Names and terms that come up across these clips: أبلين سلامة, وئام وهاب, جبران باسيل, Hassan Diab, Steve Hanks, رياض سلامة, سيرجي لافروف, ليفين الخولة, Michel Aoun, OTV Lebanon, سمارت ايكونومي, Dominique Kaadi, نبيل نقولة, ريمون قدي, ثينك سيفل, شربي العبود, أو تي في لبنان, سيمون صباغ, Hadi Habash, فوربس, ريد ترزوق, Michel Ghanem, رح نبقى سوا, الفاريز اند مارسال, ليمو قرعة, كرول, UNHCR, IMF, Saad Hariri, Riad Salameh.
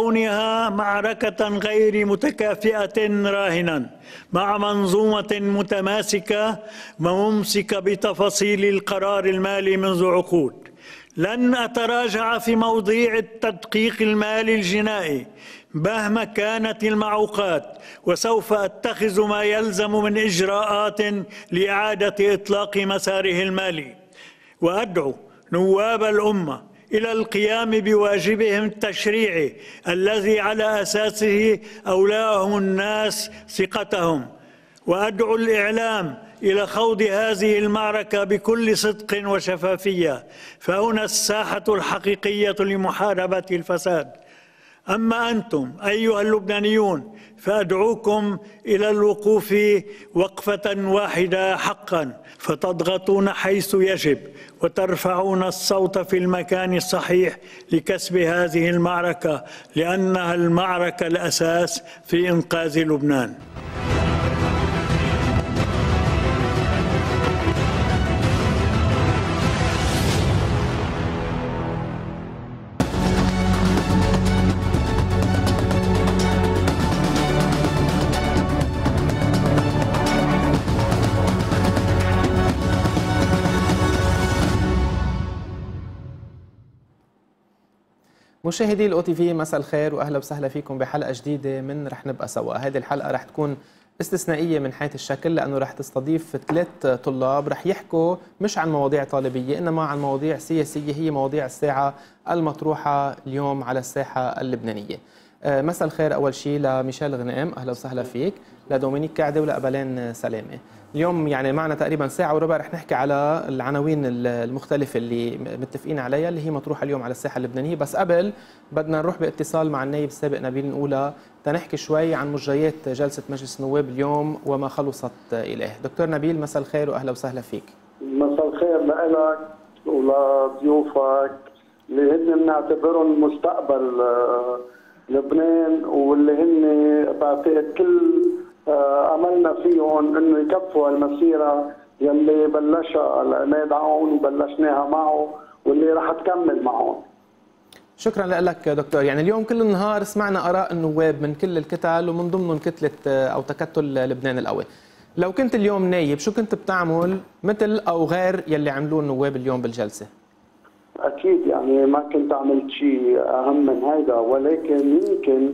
كونها معركة غير متكافئة راهنا مع منظومة متماسكة وممسكة بتفاصيل القرار المالي منذ عقود. لن أتراجع في مواضيع التدقيق المالي الجنائي مهما كانت المعوقات، وسوف أتخذ ما يلزم من إجراءات لإعادة إطلاق مساره المالي، وأدعو نواب الأمة إلى القيام بواجبهم التشريعي الذي على أساسه أولاهم الناس ثقتهم، وأدعو الإعلام إلى خوض هذه المعركة بكل صدق وشفافية، فهنا الساحة الحقيقية لمحاربة الفساد. أما أنتم أيها اللبنانيون فأدعوكم إلى الوقوف وقفة واحدة حقا، فتضغطون حيث يجب وترفعون الصوت في المكان الصحيح لكسب هذه المعركة، لأنها المعركة الأساس في إنقاذ لبنان. مشاهدي الأو تي في، مساء الخير واهلا وسهلا فيكم بحلقه جديده من رح نبقى سوا. هذه الحلقه رح تكون استثنائيه من حيث الشكل، لانه رح تستضيف 3 طلاب رح يحكوا مش عن مواضيع طالبيه انما عن مواضيع سياسيه هي مواضيع الساعه المطروحه اليوم على الساحه اللبنانيه. مساء الخير اول شيء لميشيل غنام، اهلا وسهلا فيك، لدومينيك كاعدي ولأبلان سلامه. اليوم يعني معنا تقريبا ساعه وربع رح نحكي على العناوين المختلفه اللي متفقين عليها اللي هي مطروحه اليوم على الساحه اللبنانيه، بس قبل بدنا نروح باتصال مع النائب السابق نبيل نقولة تنحكي شوي عن مجريات جلسه مجلس النواب اليوم وما خلصت اليه. دكتور نبيل مساء الخير واهلا وسهلا فيك. مساء الخير لك ولضيوفك اللي هن بنعتبرهم مستقبل لبنان واللي هن بعتقد كل املنا فيهم انه يكفوا المسيره يلي بلشها العماد عون وبلشناها معه واللي رح تكمل معهم. شكرا لك دكتور. يعني اليوم كل النهار سمعنا اراء النواب من كل الكتل ومن ضمنهم كتله او تكتل لبنان القوي. لو كنت اليوم نايب شو كنت بتعمل مثل او غير يلي عملوه النواب اليوم بالجلسه؟ اكيد يعني ما كنت عملت شيء اهم من هيدا، ولكن يمكن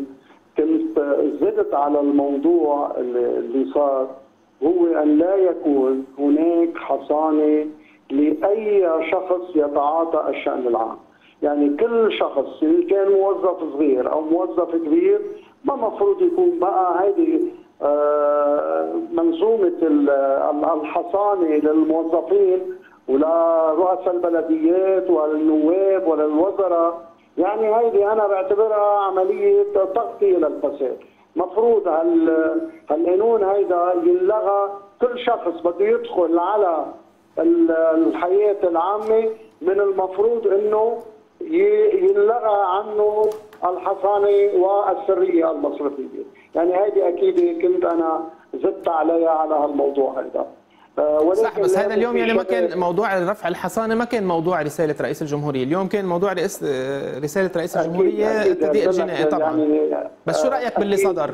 كنت زدت على الموضوع اللي صار، هو أن لا يكون هناك حصانة لأي شخص يتعاطى الشأن العام. يعني كل شخص إن كان موظف صغير أو موظف كبير ما مفروض يكون بقى هذه منظومة الحصانة للموظفين ولا رؤساء البلديات ولا النواب ولا الوزراء. يعني هيدي أنا بعتبرها عملية تغطية للفساد، مفروض هالقانون هيدا يلغى. كل شخص بده يدخل على الحياة العامة من المفروض إنه يلغى عنه الحصانة والسرية المصرفية. يعني هيدي أكيد كنت أنا زدت عليها على هالموضوع هيدا. صح، بس هذا اليوم يعني ما كان موضوع رفع الحصانه، ما كان موضوع رساله رئيس الجمهوريه، اليوم كان موضوع رساله رئيس الجمهوريه التضييق الجنائي طبعا. يعني بس شو رايك باللي صدر؟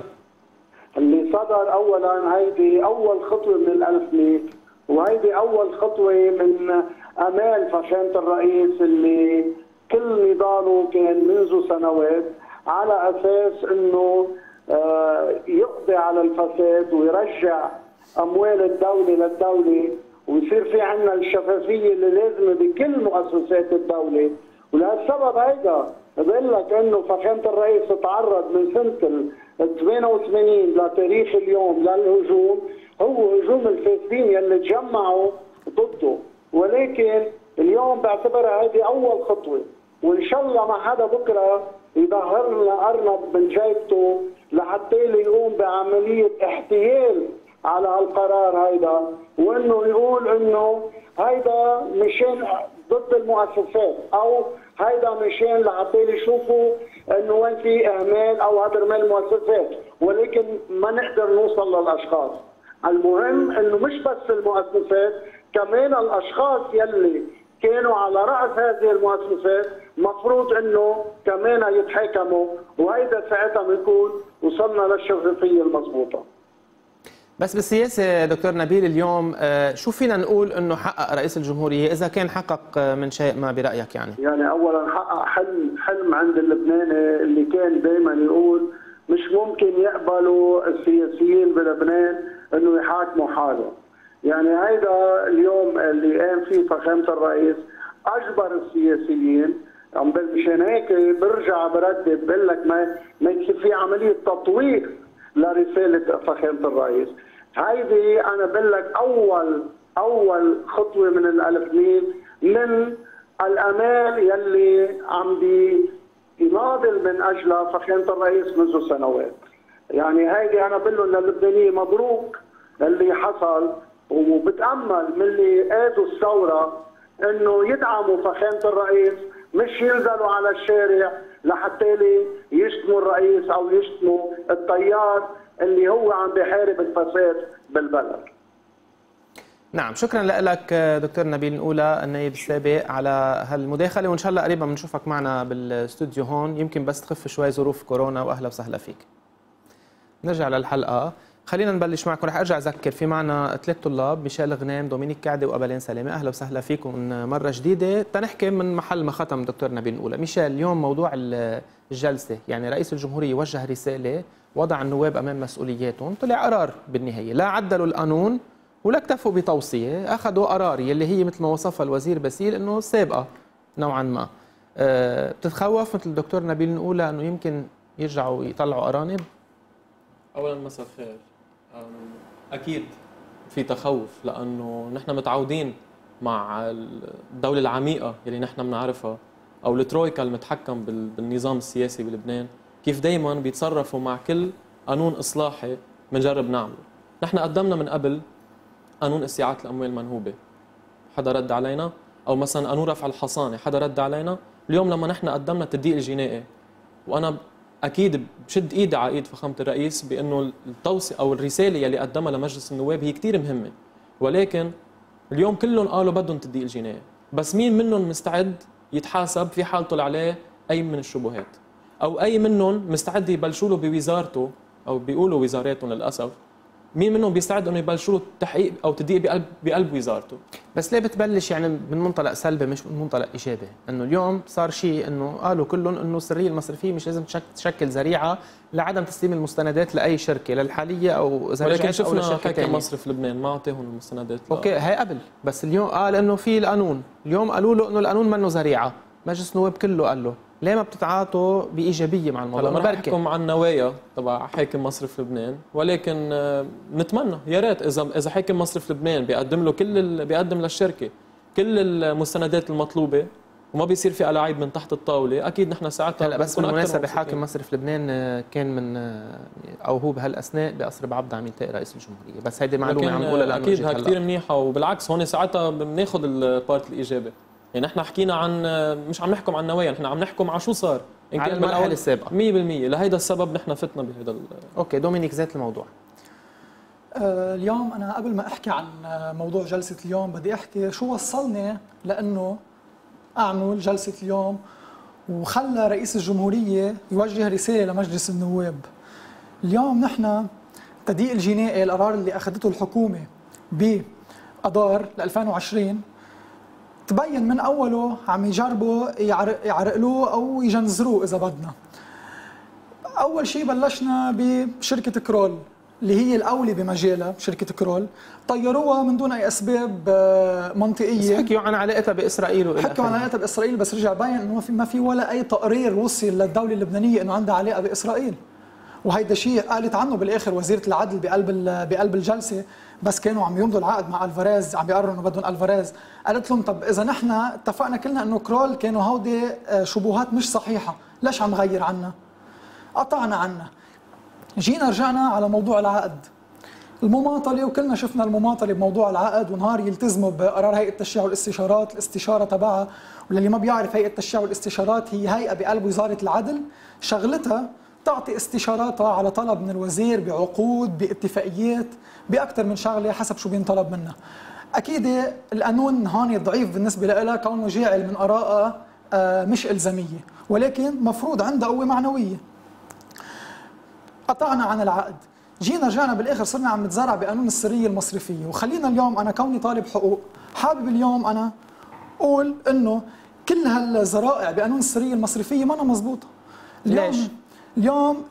اللي صدر اولا هيدي اول خطوه من ال1000 ميل، وهيدي اول خطوه من امال فخامه الرئيس اللي كل نضاله كان منذ سنوات على اساس انه يقضي على الفساد ويرجع أموال الدولة للدولة ويصير في عنا الشفافية اللي لازمة بكل مؤسسات الدولة. ولهالسبب هيدا بقول لك إنه فخامة الرئيس تعرض من سنة 88 لتاريخ اليوم للهجوم، هو هجوم الفاسدين يلي تجمعوا ضده، ولكن اليوم بعتبرها هيدي أول خطوة، وإن شاء الله ما حدا بكرة يظهر لنا أرنب من جيبته لحتى يقوم بعملية احتيال على القرار هيدا، وانه يقول انه هيدا مشان ضد المؤسسات او هيدا مشان لحتى يشوفوا انه وين في اهمال او هدر من المؤسسات، ولكن ما نقدر نوصل للاشخاص. المهم انه مش بس المؤسسات، كمان الاشخاص يلي كانوا على راس هذه المؤسسات مفروض انه كمان يتحاكموا، وهيدا ساعتها بنكون وصلنا للشفافيه المضبوطه. بس بالسياسه دكتور نبيل اليوم شو فينا نقول انه حقق رئيس الجمهوريه اذا كان حقق من شيء ما برايك؟ يعني اولا حقق حلم عند اللبناني اللي كان دائما يقول مش ممكن يقبلوا السياسيين بلبنان انه يحاكموا حالهم. يعني هيدا اليوم اللي قام فيه فخامه الرئيس اجبر السياسيين، مشان هيك برجع برتب بقول لك ما يصير في عمليه تطوير لرساله فخامه الرئيس. هيدي انا بقول لك اول خطوه من الالف من الامال يلي عم بيناضل من اجلها فخامه الرئيس منذ سنوات. يعني هيدي انا بقول لهم للبنانيين مبروك اللي حصل، وبتامل من اللي قادوا الثوره انه يدعموا فخامه الرئيس، مش ينزلوا على الشارع لحتى يشتموا الرئيس او يشتموا التيار اللي هو عم بيحارب الفساد بالبلد. نعم، شكرا لك دكتور نبيل نقولة النائب السابق على هالمداخله، وان شاء الله قريبا بنشوفك معنا بالاستوديو هون، يمكن بس تخف شوي ظروف كورونا. واهلا وسهلا فيك. نرجع للحلقه، خلينا نبلش معكم. رح ارجع اذكر في معنا 3 طلاب، ميشيل غنام، دومينيك كعدي، وقبلين سلامه. اهلا وسهلا فيكم مره جديده. تنحكي من محل ما ختم دكتور نبيل نقولة. ميشيل، اليوم موضوع الجلسه، يعني رئيس الجمهوريه وجه رساله، وضع النواب امام مسؤولياتهم، طلع قرار بالنهايه، لا عدلوا القانون ولا اكتفوا بتوصيه، اخذوا قرار يلي هي مثل ما وصفها الوزير باسيل انه سابقه نوعا ما. بتتخوف مثل دكتور نبيل نقولة انه يمكن يرجعوا يطلعوا ارانب؟ اولا مساء الخير. أكيد في تخوف، لأنه نحن متعودين مع الدولة العميقة اللي نحن بنعرفها أو الترويكا المتحكم بالنظام السياسي بلبنان، كيف دايما بيتصرفوا مع كل قانون إصلاحي بنجرب نعمله. نحن قدمنا من قبل قانون استيعاب الأموال المنهوبة، حدا رد علينا، أو مثلا قانون رفع الحصانة، حدا رد علينا. اليوم لما نحن قدمنا التدقيق الجنائي، وأنا أكيد بشد إيدي على إيد فخامة الرئيس بأنه التوصية أو الرسالة يلي قدمها لمجلس النواب هي كتير مهمة، ولكن اليوم كلهم قالوا بدهم تدقيق الجناية، بس مين منهم مستعد يتحاسب في حال طلع عليه أي من الشبهات، أو أي منهم مستعد يبلشوا له بوزارته أو بيقولوا وزاراتهم للأسف، مين منهم بيستعد انه يبلشوا له تحقيق او تدقيق بقلب وزارته؟ بس ليه بتبلش يعني من منطلق سلبي مش من منطلق ايجابي؟ انه اليوم صار شيء انه قالوا كلهم انه السريه المصرفيه مش لازم تشكل ذريعه لعدم تسليم المستندات لاي شركه، لا الحاليه او اذا رجعت او لشركه ثانيه. ولكن شفنا مصرف لبنان ما اعطيهم المستندات. اوكي هي قبل، بس اليوم قال انه في القانون، اليوم قالوا له انه القانون منه ذريعه، مجلس النواب كله قال له، ليه ما بتتعاطوا بايجابيه مع الموضوع؟ هلا ما رح احكم عن النوايا تبع حاكم مصرف لبنان، ولكن نتمنى يا ريت اذا حاكم مصرف لبنان بيقدم له بيقدم للشركه كل المستندات المطلوبه وما بيصير في ألاعيب من تحت الطاوله، اكيد نحن ساعتها. هلا بس بالمناسبه حاكم مصرف لبنان كان من او هو بهالاثناء بقصر بعبد عم ينتقي رئيس الجمهوريه، بس هيدي معلومه عم بقولها اكيد كثير منيحه، وبالعكس هون ساعتها بناخذ البارت الايجابي. يعني نحن حكينا عن مش عم نحكم عن النوايا، نحن عم نحكم عن شو صار إن كان بالمرحله السابقه 100%، لهيدا السبب نحن فتنا بهيدا. اوكي دومينيك، زيت الموضوع. اليوم انا قبل ما احكي عن موضوع جلسه اليوم بدي احكي شو وصلني لانه اعمل جلسه اليوم وخلى رئيس الجمهوريه يوجه رساله لمجلس النواب. اليوم نحن تدقيق الجنائي، القرار اللي اخذته الحكومه باذار 2020 تبين من اوله عم يجربوا يعرقلوه او يجنزروه اذا بدنا. اول شيء بلشنا بشركه كرول اللي هي الاولى بمجالها، شركه كرول طيروها من دون اي اسباب منطقيه. بس حكيوا عن علاقتها باسرائيل والى اخره. حكوا عن علاقتها باسرائيل، بس رجع بين انه ما في ولا اي تقرير وصل للدوله اللبنانيه انه عندها علاقه باسرائيل. وهيدا شيء قالت عنه بالاخر وزيره العدل بقلب الجلسه، بس كانوا عم يمضوا العقد مع الفاريز، عم بيقرروا انه بدهم الفاريز. قالت لهم طب اذا نحن اتفقنا كلنا انه كرول كانوا هودي شبهات مش صحيحه، ليش عم غير عنا؟ قطعنا عنا. جينا رجعنا على موضوع العقد، المماطله، وكلنا شفنا المماطله بموضوع العقد، ونهار يلتزموا بقرار هيئه التشريع والاستشارات، الاستشاره تبعها. واللي ما بيعرف هيئه التشريع والاستشارات هي هيئه بقلب وزاره العدل، شغلتها تعطي استشاراتها على طلب من الوزير بعقود باتفاقيات باكثر من شغله حسب شو بينطلب منها. اكيد القانون هون ضعيف بالنسبه لها كونه جاعل من آرائها مش إلزامية، ولكن مفروض عندها قوة معنوية. قطعنا عن العقد، جينا بالآخر صرنا عم نتزارع بقانون السرية المصرفية. وخلينا اليوم أنا كوني طالب حقوق حابب اليوم أنا أقول إنه كل هالزرائع بقانون السرية المصرفية ما أنا مزبوطة. ليش؟ اليوم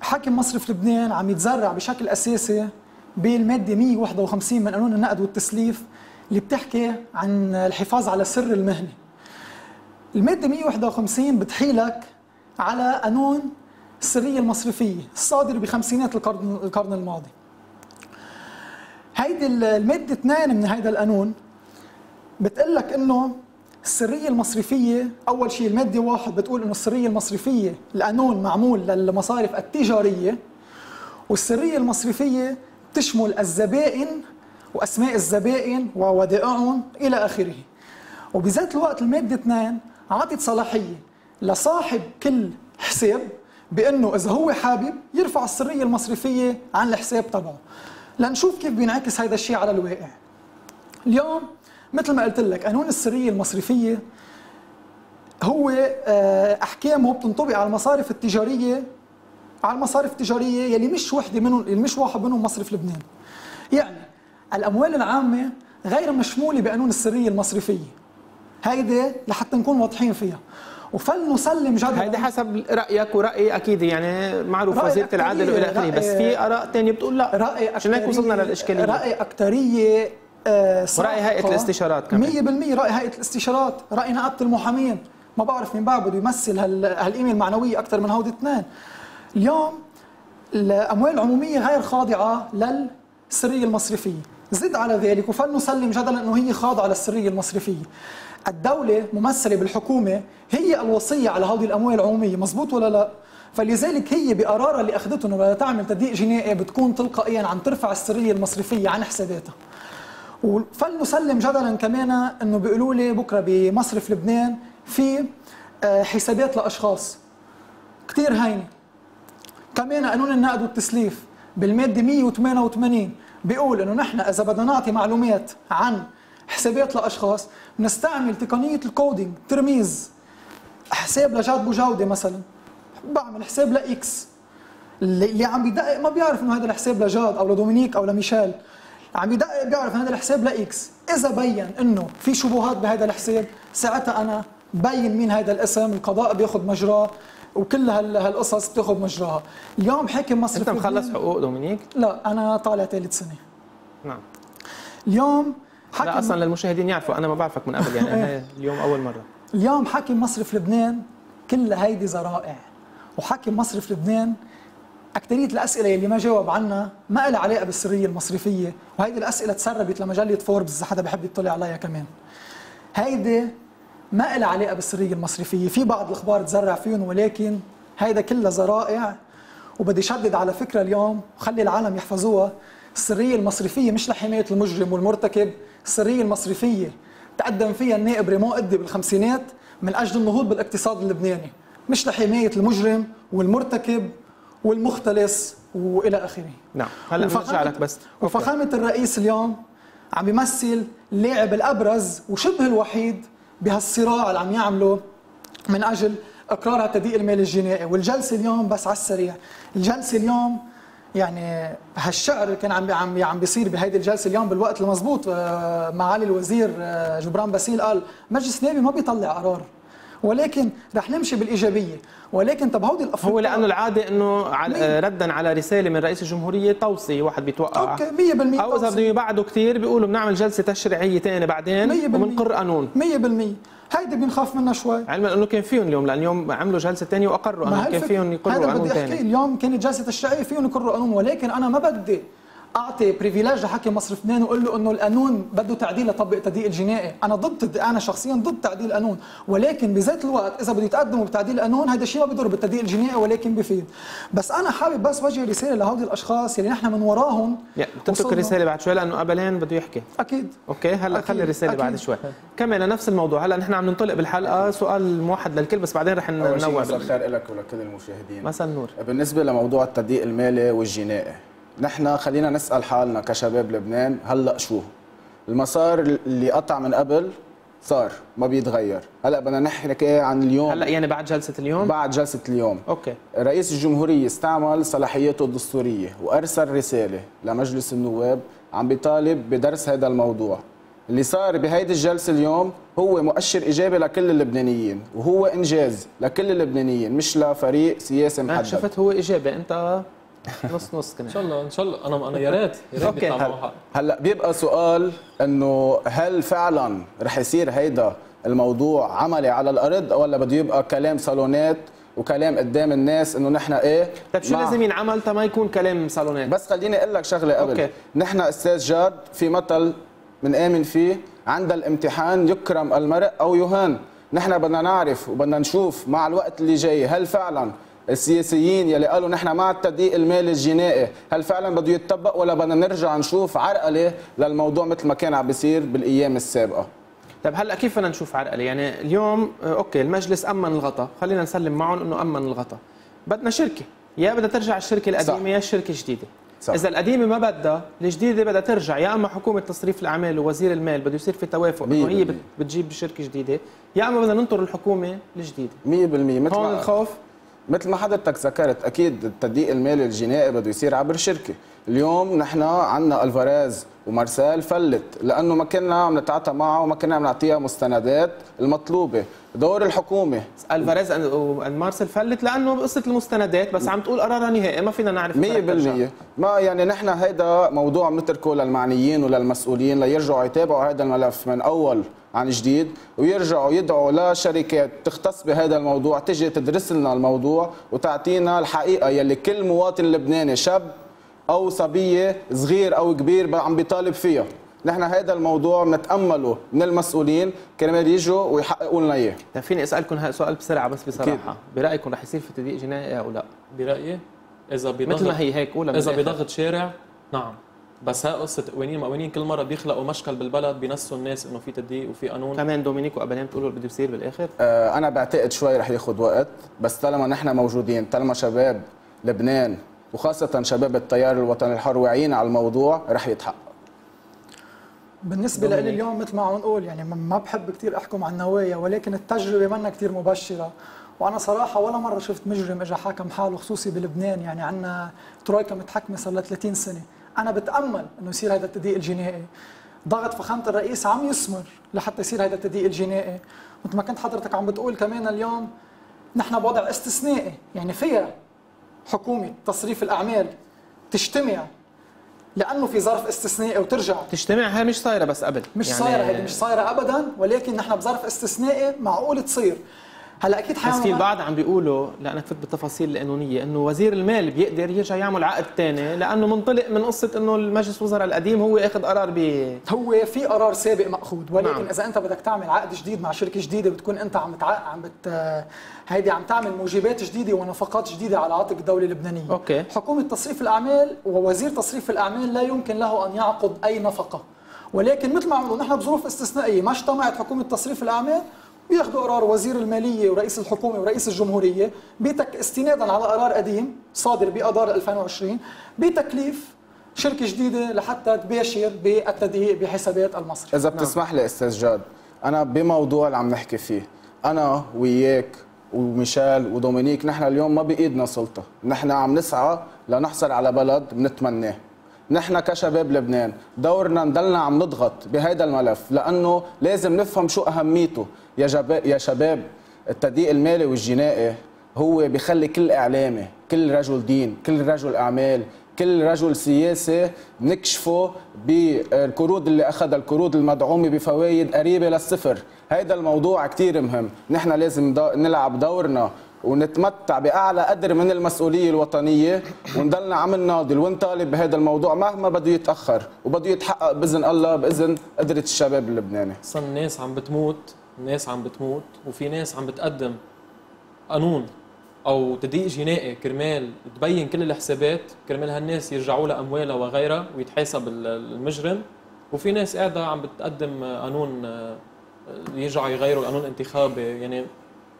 حاكم مصرف لبنان عم يتزرع بشكل أساسي بالمادة 151 من قانون النقد والتسليف اللي بتحكي عن الحفاظ على سر المهنة. المادة 151 بتحيلك على قانون السرية المصرفية الصادر بخمسينات القرن الماضي. هيدي المادة 2 من هيدا القانون بتقول لك انه السرية المصرفية، أول شيء المادة 1 بتقول انه السرية المصرفية القانون معمول للمصارف التجارية، والسرية المصرفية تشمل الزبائن وأسماء الزبائن وودائعهم إلى آخره. وبذات الوقت المادة 2 عطت صلاحية لصاحب كل حساب بأنه إذا هو حابب يرفع السرية المصرفية عن الحساب تبعه. لنشوف كيف بينعكس هذا الشيء على الواقع. اليوم مثل ما قلت لك قانون السرية المصرفية هو أحكامه بتنطبق على المصارف التجارية، يلي مش وحدة منهم، مصرف لبنان. يعني الأموال العامة غير مشمولة بقانون السرية المصرفية. هيدي لحتى نكون واضحين فيها. وفلنسلم جدلا هيدي حسب رأيك ورأيي أكيد، يعني معروف وزيرة العدل وإلى آخره، بس في آراء ثانية بتقول لا. رأي أكترية، عشان هيك وصلنا للإشكالية. رأي أكترية ورأي هيئة الاستشارات كمان 100%. رأي هيئة الاستشارات، رأي نقابة المحامين، ما بعرف مين بقى بده يمثل هالقيمة المعنوية أكثر من هودي 2. اليوم الأموال العمومية غير خاضعة للسرية المصرفية. زد على ذلك وفلنسلم جدلا أنه هي خاضعة للسرية المصرفية. الدولة ممثلة بالحكومة هي الوصية على هذه الأموال العمومية، مزبوط ولا لا؟ فلذلك هي بقرارها اللي أخذته أنه لا تعمل تضييق جنائي بتكون تلقائيا عم ترفع السرية المصرفية عن حساباتها. وفلنسلم جدلا كمان أنه بيقولوا لي بكرة بمصرف لبنان في حسابات لأشخاص كثير هينة. كمان قانون النقد والتسليف بالماده 188 بيقول انه نحن اذا بدنا نعطي معلومات عن حسابات لاشخاص بنستعمل تقنيه الكودينج، ترميز حساب لجاد بوجوده مثلا، بعمل حساب لاكس، اللي عم بيدقق ما بيعرف انه هذا الحساب لجاد او لدومينيك او لميشيل، عم بيدقق بيعرف انه هذا الحساب لاكس. اذا بين انه في شبهات بهذا الحساب ساعتها انا بين مين هذا الاسم، القضاء بياخذ مجراه وكل هالقصص بتاخذ مجراها. اليوم حاكم مصرف انت مخلص حقوق دومينيك؟ لا انا طالع ثالث سنه. نعم. اليوم حاكم لا اصلا للمشاهدين يعرفوا انا ما بعرفك من قبل، يعني اليوم اول مره. اليوم حاكم مصرف لبنان كل هيدي زرائع، وحاكم مصرف لبنان اكثريه الاسئله اللي ما جاوب عنها ما لها علاقه بالسريه المصرفيه، وهيدي الاسئله تسربت لمجله فوربس اذا حدا بحب يطلع عليها كمان. هيدي ما لها علاقة بالسرية المصرفية، في بعض الأخبار تزرع فيهم، ولكن هيدا كله زرائع. وبدي شدد على فكرة اليوم وخلي العالم يحفظوها، السرية المصرفية مش لحماية المجرم والمرتكب، السرية المصرفية تقدم فيها النائب ريمون قدي بال50ات من أجل النهوض بالاقتصاد اللبناني، مش لحماية المجرم والمرتكب والمختلس وإلى آخره. نعم، هلا برجع لك بس. وفخامة الرئيس اليوم عم يمثل اللاعب الأبرز وشبه الوحيد بهالصراع اللي عم يعمله من اجل اقرار على التضييق المالي الجنائي. والجلسه اليوم بس على السريع، الجلسه اليوم يعني هالشعر اللي كان عم بيصير بهيدي الجلسه اليوم بالوقت المضبوط، معالي الوزير جبران باسيل قال مجلس نيابي ما بيطلع قرار، ولكن رح نمشي بالايجابيه. ولكن طب هودي الافكار هو لانه العاده انه ردا على رساله من رئيس الجمهوريه توصي واحد بيتوقع اوكي 100%، او اذا بده يبعدوا كثير بيقولوا بنعمل جلسه تشريعيه ثانيه بعدين وبنقر قانون 100%. هيدي بنخاف منها شوي، علما انه كان فيهم اليوم، لان اليوم عملوا جلسه ثانيه واقروا انه كان فيهم يقروا قانون ثاني. اليوم كانت جلسه تشريعيه فيهم يقروا قانون، ولكن انا ما بدي اعطي بريفيلاج لحاكم مصرف لبنان واقول له انه القانون بده تعديل لطبق التضييق الجنائي. انا ضد، انا شخصيا ضد تعديل قانون، ولكن بذات الوقت اذا بده يتقدموا بتعديل قانون هذا الشيء ما بيضر بالتضييق الجنائي ولكن بفيد. بس انا حابب بس وجه رساله لهودي الاشخاص اللي نحن من وراهم. بتترك الرساله بعد شوي لانه قبلان بده يحكي اكيد. اوكي هلا خلي الرساله بعد شوي كمان نفس الموضوع. هلا نحن عم ننطلق بالحلقه أكيد. سؤال موحد للكل بس بعدين رح ننوع. مساء الخير لك ولكل المشاهدين. مساء النور. بالنسبه لموضوع التضييق المالي والجنائي، نحن خلينا نسأل حالنا كشباب لبنان هلأ شو؟ المسار اللي قطع من قبل صار ما بيتغير. هلا بدنا نحكي لك ايه عن اليوم. هلا يعني بعد جلسه اليوم؟ بعد جلسه اليوم. اوكي. رئيس الجمهوريه استعمل صلاحيته الدستوريه وارسل رساله لمجلس النواب عم بيطالب بدرس هذا الموضوع. اللي صار بهيدي الجلسه اليوم هو مؤشر ايجابي لكل اللبنانيين، وهو انجاز لكل اللبنانيين مش لفريق سياسي محدد. انا شفت هو ايجابي، انت نص نص كمان. ان شاء الله ان شاء الله. انا يا ريت يا ريت نطلع. هلا بيبقى سؤال انه هل فعلا رح يصير هيدا الموضوع عملي على الارض، ولا بده يبقى كلام صالونات وكلام قدام الناس انه نحن ايه؟ طيب شو لازم ينعمل تا ما يكون كلام صالونات؟ بس خليني اقول لك شغله قبل. أوكي. نحن استاذ جاد في مثل بنآمن فيه، عند الامتحان يكرم المرء او يهان. نحن بدنا نعرف وبدنا نشوف مع الوقت اللي جاي هل فعلا السياسيين يلي قالوا نحن مع التضييق المالي الجنائي هل فعلا بده يتطبق، ولا بدنا نرجع نشوف عرقله للموضوع مثل ما كان عم بيصير بالايام السابقه؟ طيب هلا كيف بدنا نشوف عرقله؟ يعني اليوم اوكي المجلس امن الغطاء، خلينا نسلم معهم انه امن الغطاء. بدنا شركه، يا بدها ترجع الشركه القديمه صح، يا الشركه الجديده. صح. إذا القديمة ما بدها، الجديدة بدها ترجع، يا أما حكومة تصريف الأعمال ووزير المال بده يصير في توافق إنه هي بتجيب شركة جديدة، يا أما بدنا ننطر الحكومة الجديدة 100%. هون الخوف مثل ما حضرتك ذكرت، أكيد التدقيق المالي الجنائي بده يصير عبر شركة. اليوم نحن عندنا الفاريز ومارسال فلت لأنه ما كنا عم نتعاطى معه وما كنا عم نعطيها مستندات المطلوبة. دور الحكومة الفاريز ومارسال فلت لأنه بقصة المستندات، بس عم تقول قرارها نهائي ما فينا نعرف 100%. ما يعني نحن هيدا موضوع بنتركه للمعنيين وللمسؤولين ليرجعوا يتابعوا هذا الملف من أول عن جديد، ويرجعوا يدعوا لشركات تختص بهذا الموضوع تجي تدرس لنا الموضوع وتعطينا الحقيقة يلي كل مواطن لبناني شاب أو صبية صغير أو كبير عم بيطالب فيها. نحن هذا الموضوع بنتأمله من المسؤولين كرمال يجوا ويحققوا لنا إياه. طيب فيني أسألكم سؤال بسرعة بس بصراحة، برأيكم رح يصير في تضييق جنائي أو لا؟ برأيي إذا بضغط مثل ما هي هيك ولا إذا بضغط شارع نعم، بس ها قصة قوانين مقوانين كل مرة بيخلقوا مشكل بالبلد، بينسوا الناس إنه في تضييق وفي قانون. كمان دومينيك وأبنام تقولوا اللي بده يصير بالآخر؟ أنا بعتقد شوي رح ياخذ وقت، بس طالما نحن موجودين، طالما شباب لبنان وخاصة شباب التيار الوطني الحر واعيين على الموضوع رح يتحقق. بالنسبة لي اليوم مثل ما عم نقول يعني ما بحب كثير احكم عن النوايا، ولكن التجربة منا كثير مبشرة، وأنا صراحة ولا مرة شفت مجرم إجا حاكم حاله خصوصي بلبنان. يعني عندنا ترويكا متحكمة صار لها 30 سنة، أنا بتأمل إنه يصير هذا التضييق الجنائي. ضغط فخامة الرئيس عم يسمر لحتى يصير هذا التضييق الجنائي، مثل ما كنت حضرتك عم بتقول كمان اليوم نحن بوضع استثنائي، يعني فيها حكومة تصريف الأعمال تجتمع لأنه في ظرف استثنائي وترجع تجتمع. هاي مش صايرة بس قبل، مش يعني صايرة، هذه مش صايرة أبدا، ولكن نحن بظرف استثنائي معقول تصير. هلا أكيد بس في البعض عم بيقولوا، لأنك فت بالتفاصيل القانونية، إنه وزير المال بيقدر يرجع يعمل عقد ثاني لأنه منطلق من قصة إنه المجلس الوزراء القديم هو أخذ قرار هو في قرار سابق مأخوذ، ولكن نعم. إذا أنت بدك تعمل عقد جديد مع شركة جديدة بتكون أنت هيدي عم تعمل موجبات جديدة ونفقات جديدة على عاتق الدولة اللبنانية. أوكي. حكومة تصريف الأعمال ووزير تصريف الأعمال لا يمكن له أن يعقد أي نفقة، ولكن مثل ما عملوا نحن بظروف استثنائية ما اجتمعت حكومة تصريف الأعمال بياخذوا قرار وزير الماليه ورئيس الحكومه ورئيس الجمهوريه بيتك استنادا على قرار قديم صادر باذار 2020 بتكليف شركه جديده لحتى تباشر بالتدقيق بحسابات المصرف. اذا بتسمح لي استاذ جاد، انا بموضوع اللي عم نحكي فيه انا وياك وميشيل ودومينيك، نحن اليوم ما بايدنا سلطه، نحن عم نسعى لنحصل على بلد بنتمناه. نحن كشباب لبنان دورنا نضلنا عم نضغط بهذا الملف لانه لازم نفهم شو اهميته. يا شباب التضييق المالي والجنائي هو بيخلي كل اعلامي، كل رجل دين، كل رجل اعمال، كل رجل سياسي نكشفه بالقروض اللي اخذها، القروض المدعومه بفوايد قريبه للصفر. هذا الموضوع كثير مهم، نحن لازم نلعب دورنا ونتمتع باعلى قدر من المسؤوليه الوطنيه ونضلنا عم نناضل ونطالب بهذا الموضوع مهما بده يتاخر، وبده يتحقق باذن الله باذن قدره الشباب اللبناني. اصلا الناس عم بتموت، الناس عم بتموت، وفي ناس عم بتقدم قانون او تضييق جنائي كرمال تبين كل الحسابات كرمال هالناس يرجعوا لها اموالها وغيرها ويتحاسب المجرم، وفي ناس قاعده عم بتقدم قانون يرجعوا يغيروا القانون الانتخابي. يعني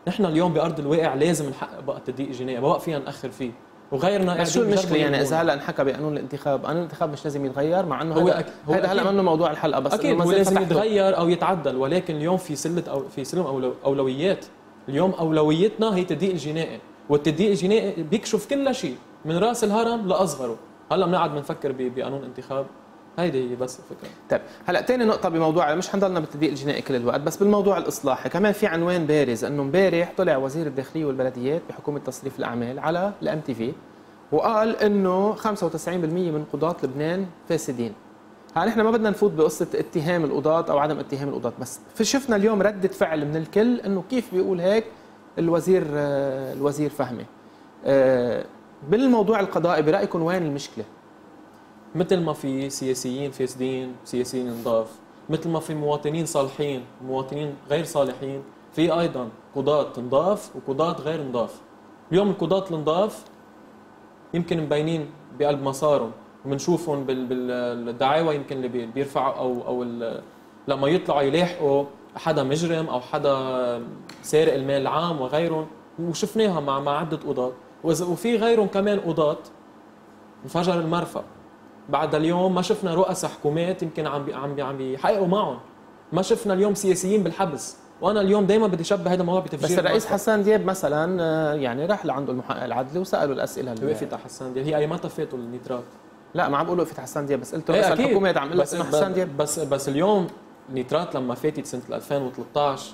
نحن اليوم بارض الواقع لازم نحقق بقى التضييق الجنائي، ما بقى فينا ناخر فيه، وغيرنا. بس شو المشكله يعني اذا هلا انحكى بقانون الانتخاب، قانون الانتخاب مش لازم يتغير، مع انه هذا هلا منه موضوع الحلقه، بس انه لازم يتغير او يتعدل، ولكن اليوم في سله او في سلم اولويات. اليوم اولويتنا هي التدقيق الجنائي، والتدقيق الجنائي بيكشف كل شيء من راس الهرم لاصغره. هلا بنقعد بنفكر بقانون انتخاب، هيدي هي بس الفكره. طيب هلا ثاني نقطه بموضوع، مش حنضلنا بالتدقيق الجنائي كل الوقت، بس بالموضوع الاصلاحي كمان في عنوان بارز، انه امبارح طلع وزير الداخليه والبلديات بحكومه تصريف الاعمال على الMTV وقال انه 95% من قضاة لبنان فاسدين. هلا نحن ما بدنا نفوت بقصه اتهام القضاة او عدم اتهام القضاة، بس شفنا اليوم رده فعل من الكل انه كيف بيقول هيك الوزير فهمي. بالموضوع القضائي برايكم وين المشكله؟ مثل ما في سياسيين فاسدين، سياسيين نضاف، مثل ما في مواطنين صالحين، مواطنين غير صالحين، في ايضا قضاة نضاف وقضاة غير نضاف. اليوم القضاة النضاف يمكن مبينين بقلب مسارهم، وبنشوفهم بالدعاوى يمكن اللي بيرفعوا او لما يطلعوا يلاحقوا حدا مجرم او حدا سارق المال العام وغيرهم، وشفناها مع عده قضاة، وفي غيرهم كمان قضاة انفجر المرفأ. بعد اليوم ما شفنا رؤساء حكومات يمكن عم بيحققوا معهم، ما شفنا اليوم سياسيين بالحبس، وانا اليوم دائما بدي اشبه هذا الموضوع بتفجير. بس الرئيس حسان دياب مثلا يعني راح لعنده المحقق العدلي وسالوا الاسئله اللي وقفت على حسان دياب، هي ما طفيته النترات، لا ما عم بقول وقفت حسان دياب، بس قلت رئيس الحكومه عم بقول اسمه حسان دياب. بس اليوم النترات لما فاتت سنه 2013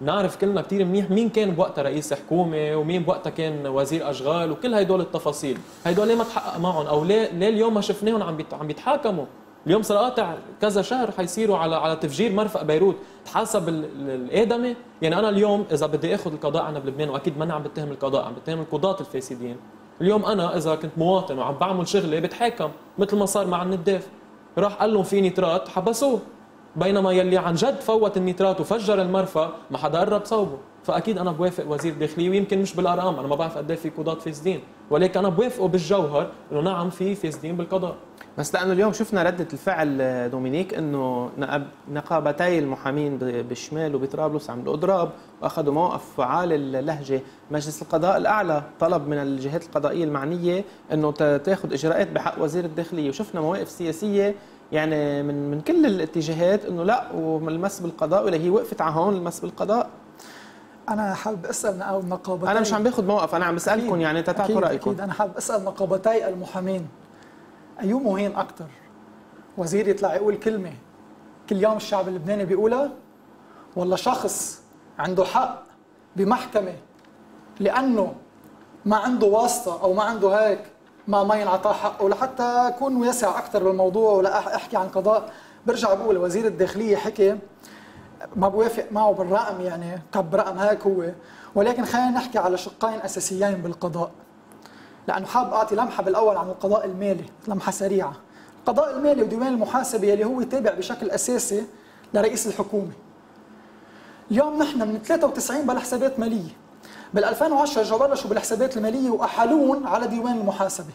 نعرف كلنا كثير منيح مين كان بوقتها رئيس حكومه ومين بوقتها كان وزير اشغال وكل هدول التفاصيل، هدول ليه ما تحقق معهم او ليه اليوم ما شفناهم عم بيتحاكموا؟ اليوم صار قاطع كذا شهر حيصيروا على تفجير مرفأ بيروت، تحاسب الادمي. يعني انا اليوم اذا بدي اخذ القضاء عنا بلبنان، واكيد ما انا عم بتهم القضاء، عم بتهم القضاة الفاسدين. اليوم انا اذا كنت مواطن وعم بعمل شغلي بتحاكم، مثل ما صار مع النداف، راح قال لهم في نترات حبسوه، بينما يلي عن جد فوت النترات وفجر المرفأ ما حدا قرب صوبه. فاكيد انا بوافق وزير الداخليه، ويمكن مش بالارقام، انا ما بعرف قد ايه في قضاة فاسدين، ولكن انا بوافقه بالجوهر انه نعم في فاسدين بالقضاء. بس لانه اليوم شفنا رده الفعل دومينيك انه نقابتي المحامين بالشمال وبطرابلس عملوا اضراب واخذوا موقف فعال اللهجه، مجلس القضاء الاعلى طلب من الجهات القضائيه المعنيه انه تاخذ اجراءات بحق وزير الداخليه، وشفنا مواقف سياسيه يعني من كل الاتجاهات انه لا والمس بالقضاء، ولا هي وقفت على هون المس بالقضاء. انا حابب اسال نقابتي، انا مش عم باخذ موقف، انا عم بسالكم يعني تعطوا رايكم. اكيد انا حابب اسال نقابتي المحامين، ايو مهين اكثر؟ وزير يطلع يقول كلمه كل يوم الشعب اللبناني بيقولها، ولا شخص عنده حق بمحكمه لانه ما عنده واسطه او ما عنده هيك ما ينعطى حقه؟ لحتى اكون واسع اكثر بالموضوع ولا احكي عن قضاء، برجع بقول وزير الداخليه حكي ما بوافق معه بالرقم، يعني كب رقم هيك هو، ولكن خلينا نحكي على شقين اساسيين بالقضاء، لانه حاب اعطي لمحه بالاول عن القضاء المالي، لمحه سريعه. القضاء المالي وديوان المحاسبه اللي هو تابع بشكل اساسي لرئيس الحكومه. اليوم نحن من 93 بلا حسابات ماليه، بال 2010 جو بلشوا بالحسابات الماليه واحالون على ديوان المحاسبه.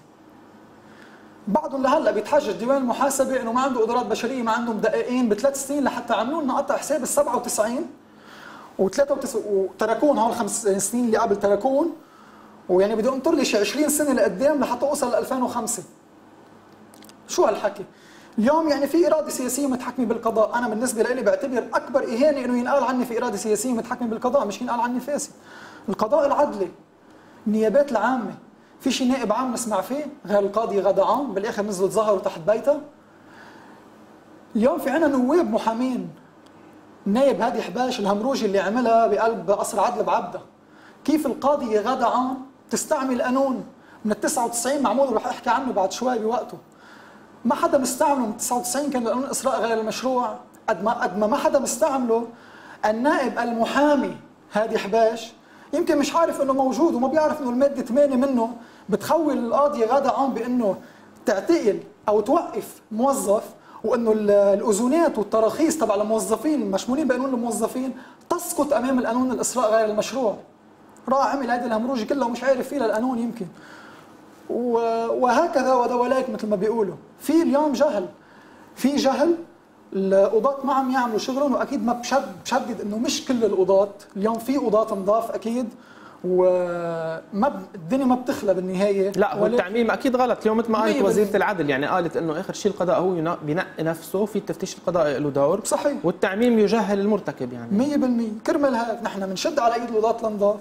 بعضهم لهلا بيتحجج ديوان المحاسبه انه ما عنده قدرات بشريه، ما عندهم دقائقين بثلاث سنين لحتى عملوا لنا قطع حساب ال 97 وتركون هون 5 سنين اللي قبل تركون، ويعني بدي انطر لي شي 20 سنه لقدام لحتى اوصل ل 2005. شو هالحكي؟ اليوم يعني في اراده سياسيه متحكمه بالقضاء، انا بالنسبه لي بعتبر اكبر اهانه انه ينقال عني في اراده سياسيه متحكمه بالقضاء، مش ينقال عني فاسد. القضاء العدلي، النيابات العامه، في شي نائب عام نسمع فيه غير القاضي غدعان بالاخر نزلوا تظاهروا تحت بيتها؟ اليوم في عنا نواب محامين، النائب هادي حباش الهمروجي اللي عملها بقلب قصر عدل بعبده، كيف القاضي غدعان تستعمل قانون من ال 99 معمول ورح احكي عنه بعد شوي بوقته، ما حدا مستعمله من ال 99 كان قانون اسراء غير المشروع، قد ما حدا مستعمله. النائب المحامي هادي حباش يمكن مش عارف انه موجود وما بيعرف انه الماده 8 منه بتخول القاضي غدا عام بانه تعتقل او توقف موظف، وانه الاذونات والتراخيص تبع الموظفين مشمولين بقانون الموظفين تسقط امام القانون الاسراء غير المشروع. راح عمل هذه الهمروجي كلها ومش عارف فيها للقانون يمكن، وهكذا ودولات مثل ما بيقولوا. في اليوم جهل، في جهل، القضاة ما عم يعملوا شغلهم، واكيد ما بشدد انه مش كل القضاة، اليوم في قضاة نضاف اكيد وما الدنيا ما بتخلى بالنهايه. لا هو التعميم اكيد غلط. اليوم مثل ما قالت وزيره العدل، يعني قالت انه اخر شيء القضاء هو بينقي نفسه، في التفتيش القضائي له دور صحيح، والتعميم يجهل المرتكب يعني 100%. كرمال هيك نحن بنشد على ايد الولاة لنضاف،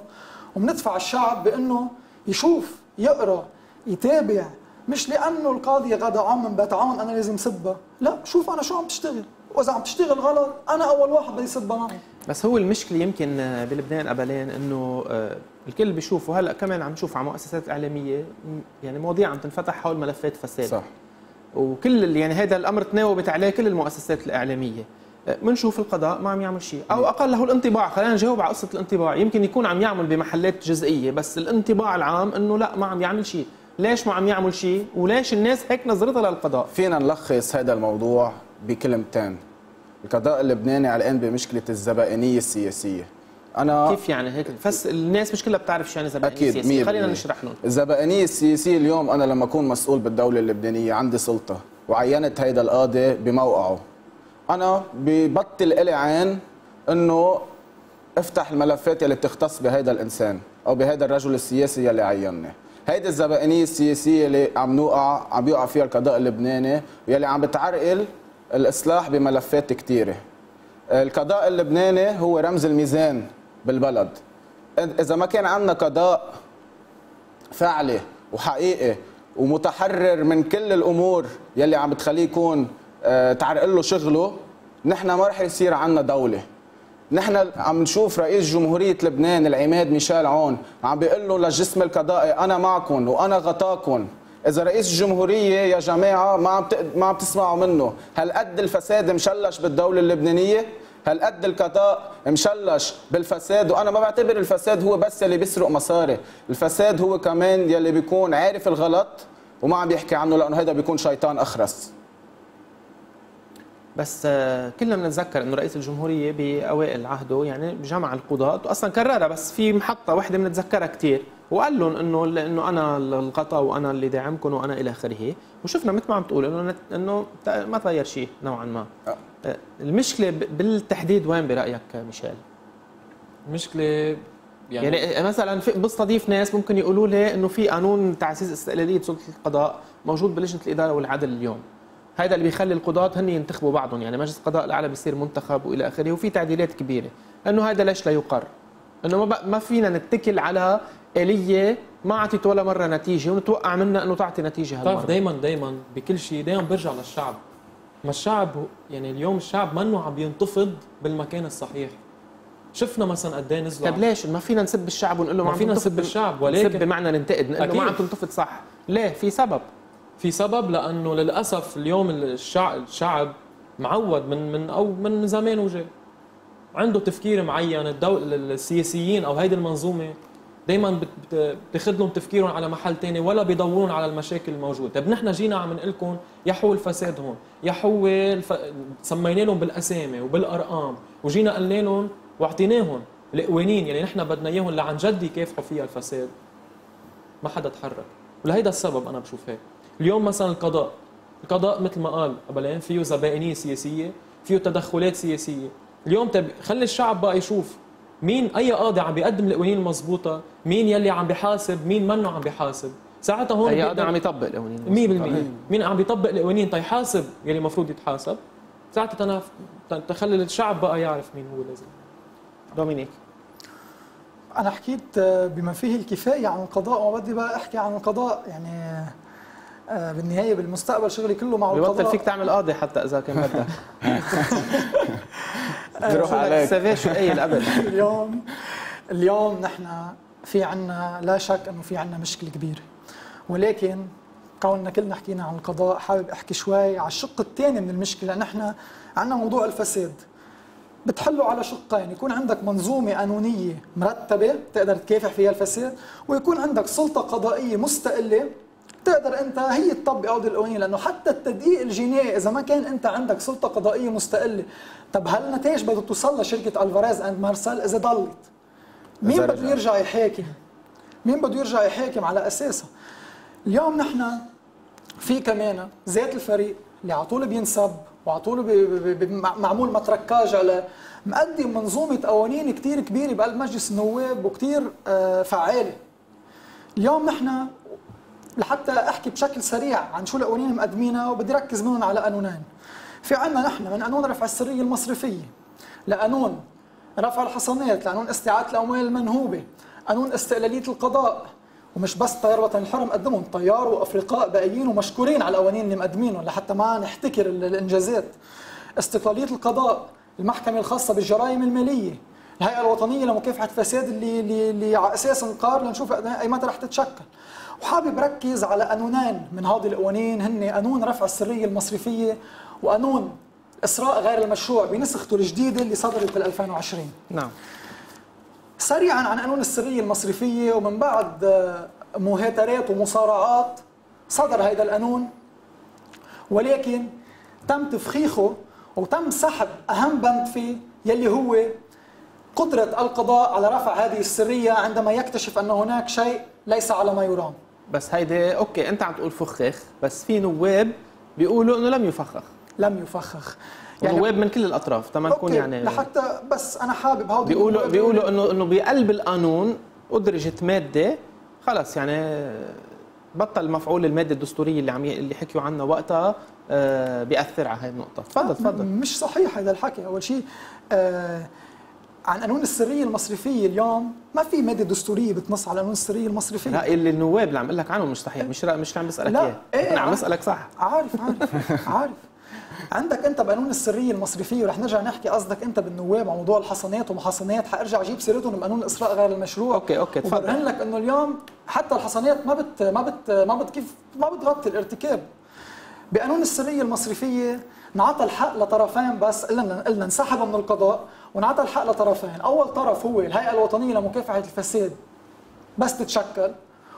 وبندفع الشعب بانه يشوف يقرا يتابع، مش لانه القاضيه غدا عم بتعاون انا لازم سبها، لا شوف انا شو عم تشتغل، واذا عم تشتغل غلط انا اول واحد بدي سبها معي. بس هو المشكله يمكن بلبنان قبلين انه الكل بيشوفه، هلا كمان عم نشوف على مؤسسات اعلاميه يعني مواضيع عم تنفتح حول ملفات فساد صح، وكل يعني هذا الامر تناوبت عليه كل المؤسسات الاعلاميه. بنشوف القضاء ما عم يعمل شيء، او اقل له الانطباع، خلينا نجاوب على قصه الانطباع، يمكن يكون عم يعمل بمحلات جزئيه، بس الانطباع العام انه لا ما عم يعمل شيء. ليش ما عم يعمل شيء وليش الناس هيك نظرتها للقضاء؟ فينا نلخص هذا الموضوع بكلمتين، القضاء اللبناني علقان بمشكله الزبائنيه السياسيه. انا كيف يعني هيك الناس مش كلها بتعرف شو يعني زبائنيه سياسيه، خلينا نشرح لهم. الزبائنيه السياسيه اليوم انا لما اكون مسؤول بالدوله اللبنانيه عندي سلطه، وعينت هيدا القاضي بموقعه، انا ببطل الي عين انه افتح الملفات اللي بتختص بهيدا الانسان او بهيدا الرجل السياسي اللي عينني. هيدي الزبائنيه السياسيه اللي عم يقع فيها القضاء اللبناني، واللي عم بتعرقل الاصلاح بملفات كثيره. القضاء اللبناني هو رمز الميزان بالبلد، اذا ما كان عندنا قضاء فعلي وحقيقي ومتحرر من كل الامور يلي عم بتخليه يكون تعرقل له شغله، نحن ما رح يصير عندنا دوله. نحن عم نشوف رئيس جمهورية لبنان العماد ميشيل عون عم بيقول له للجسم القضائي أنا معكم وأنا غطاكم. إذا رئيس الجمهورية يا جماعة ما عم تسمعوا منه، هل قد الفساد مشلش بالدولة اللبنانية؟ هل قد القضاء مشلش بالفساد؟ وأنا ما بعتبر الفساد هو بس يلي بيسرق مصاري، الفساد هو كمان يلي بيكون عارف الغلط وما عم بيحكي عنه، لأنه هيدا بيكون شيطان أخرس. بس كلنا بنتذكر انه رئيس الجمهوريه باوائل عهده يعني جمع القضاة، واصلا كررها بس في محطه واحده بنتذكرها كثير، وقال لهم انه انا الغطاء وانا اللي داعمكم وانا الى اخره، وشفنا مثل ما عم تقول انه ما تغير شيء نوعا ما. المشكله بالتحديد وين برايك ميشيل؟ المشكله يعني مثلا بستضيف ناس ممكن يقولوا لي انه في قانون تعزيز استقلاليه سلطه القضاء موجود بلجنه الاداره والعدل اليوم، هذا اللي بيخلي القضاة هن ينتخبوا بعضهم، يعني مجلس القضاء الاعلى بيصير منتخب والى اخره، وفي تعديلات كبيره، انه هذا ليش لا يقر؟ انه ما فينا نتكل على آلية ما اعطت ولا مره نتيجه ونتوقع منها انه تعطي نتيجه هالمره. بتعرف دائما بكل شيء برجع للشعب، ما الشعب يعني اليوم الشعب منه عم ينتفض بالمكان الصحيح. شفنا مثلا قد ايه نزلوا. طيب ليش ما فينا نسب الشعب ونقول له ما فينا نسب الشعب، ولكن نسب بمعنى ننتقد، نقول له ما عم تنتفض صح، ليه؟ في سبب. في سبب، لانه للاسف اليوم الشعب معود من زمان وجاي عنده تفكير معين. السياسيين او هيدي المنظومه دائما بتاخذ لهم تفكيرهم على محل ثاني، ولا بيدورون على المشاكل الموجوده. طيب نحن جينا عم نقول لكم يا حو الفساد هون، يا حو سمينا لهم بالاسامي وبالارقام، وجينا قلنا لهم واعطيناهم القوانين يعني نحن بدنا اياهم اللي عن جد يكافحوا فيها الفساد، ما حدا تحرك، ولهيدا السبب انا بشوف هيك. اليوم مثلا القضاء مثل ما قال قبلين فيه زبائنيه سياسيه، فيه تدخلات سياسيه. اليوم خلي الشعب بقى يشوف مين اي قاضي عم بيقدم القوانين المضبوطه، مين يلي عم بيحاسب، مين منه عم بيحاسب، ساعتها هون اي قاضي عم يطبق القوانين 100%، مين عم بيطبق القوانين تيحاسب يلي المفروض يتحاسب، ساعتها تخلي الشعب بقى يعرف مين هو لازم. دومينيك، انا حكيت بما فيه الكفايه عن القضاء، وبدي بقى احكي عن القضاء يعني بالنهايه بالمستقبل شغلي كله مع القضاء. ببطل فيك تعمل قاضي حتى اذا كان بدك بروح عليك سافيش قليل ابدا. اليوم نحن في عنا لا شك انه في عنا مشكله كبيره، ولكن كوننا كلنا حكينا عن القضاء حابب احكي شوي على الشق الثاني من المشكله. نحن عنا موضوع الفساد بتحله على شقين، يكون عندك منظومه قانونيه مرتبه تقدر تكافح فيها الفساد، ويكون عندك سلطه قضائيه مستقله تقدر انت هي تطبق هذه القوانين، لانه حتى التدقيق الجنائي اذا ما كان انت عندك سلطه قضائيه مستقله، طب هالنتائج بدها توصل لشركه الفاريز اند مارسال اذا ضلت؟ مين بده يرجع يحاكم؟ مين بده يرجع يحاكم على اساسها؟ اليوم نحن في كمان ذات الفريق اللي على طول بينسب وعلى طول معمول متركاج على مقدم منظومه قوانين كتير كبيره بقلب مجلس النواب وكتير فعاله. اليوم نحن لحتى احكي بشكل سريع عن شو القوانين مقدمينها، وبدي ركز منهم على قانونين. في عندنا نحن من قانون رفع السريه المصرفيه، لقانون رفع الحصانات، لقانون استعاده الاموال المنهوبه، قانون استقلاليه القضاء، ومش بس طيار وطني الحرم قدمهم، طيار وافرقاء باقيين ومشكورين على القوانين اللي مقدمينهم لحتى ما نحتكر الانجازات. استقلاليه القضاء، المحكمه الخاصه بالجرائم الماليه، الهيئه الوطنيه لمكافحه فساد اللي على اساس انقار لنشوف اي متى رح تتشكل. وحابب ركز على قانونين من هذه القوانين، هن قانون رفع السريه المصرفيه وقانون اسراء غير المشروع بنسخته الجديده اللي صدرت بال 2020. نعم. سريعا عن قانون السريه المصرفيه، ومن بعد مهاترات ومصارعات صدر هذا القانون، ولكن تم تفخيخه وتم سحب اهم بند فيه يلي هو قدرة القضاء على رفع هذه السرية عندما يكتشف أن هناك شيء ليس على ما يرام. بس هيدي أوكي، أنت عم تقول فخخ، بس في نواب بيقولوا أنه لم يفخخ. لم يفخخ يعني نواب من كل الأطراف، تما نكون يعني لحتى بس أنا حابب هودي بيقولوا أنه بقلب القانون أدرجت مادة خلص، يعني بطل مفعول المادة الدستورية اللي حكيوا عنها وقتها بيأثر على هاي النقطة. تفضل تفضل. مش صحيح هذا الحكي. أول شيء عن قانون السريه المصرفيه اليوم ما في ماده دستوريه بتنص على قانون السريه المصرفيه. لا، اللي النواب اللي عم اقول لك عنه مش صحيح، مش عم بسالك اياه. انا عم بسالك صح. عارف عارف. عندك انت بقانون السريه المصرفيه، ورح نرجع نحكي قصدك انت بالنواب على موضوع الحصانات ومحصنات، حارجع اجيب سيرتهم بقانون الاسراء غير المشروع. اوكي تفضل. وببين لك انه اليوم حتى الحصانات ما بتغطي الارتكاب. بقانون السريه المصرفيه انعطى الحق لطرفين بس، قلنا انسحبوا من القضاء ونعطى الحق لطرفين، أول طرف هو الهيئة الوطنية لمكافحة الفساد بس تتشكل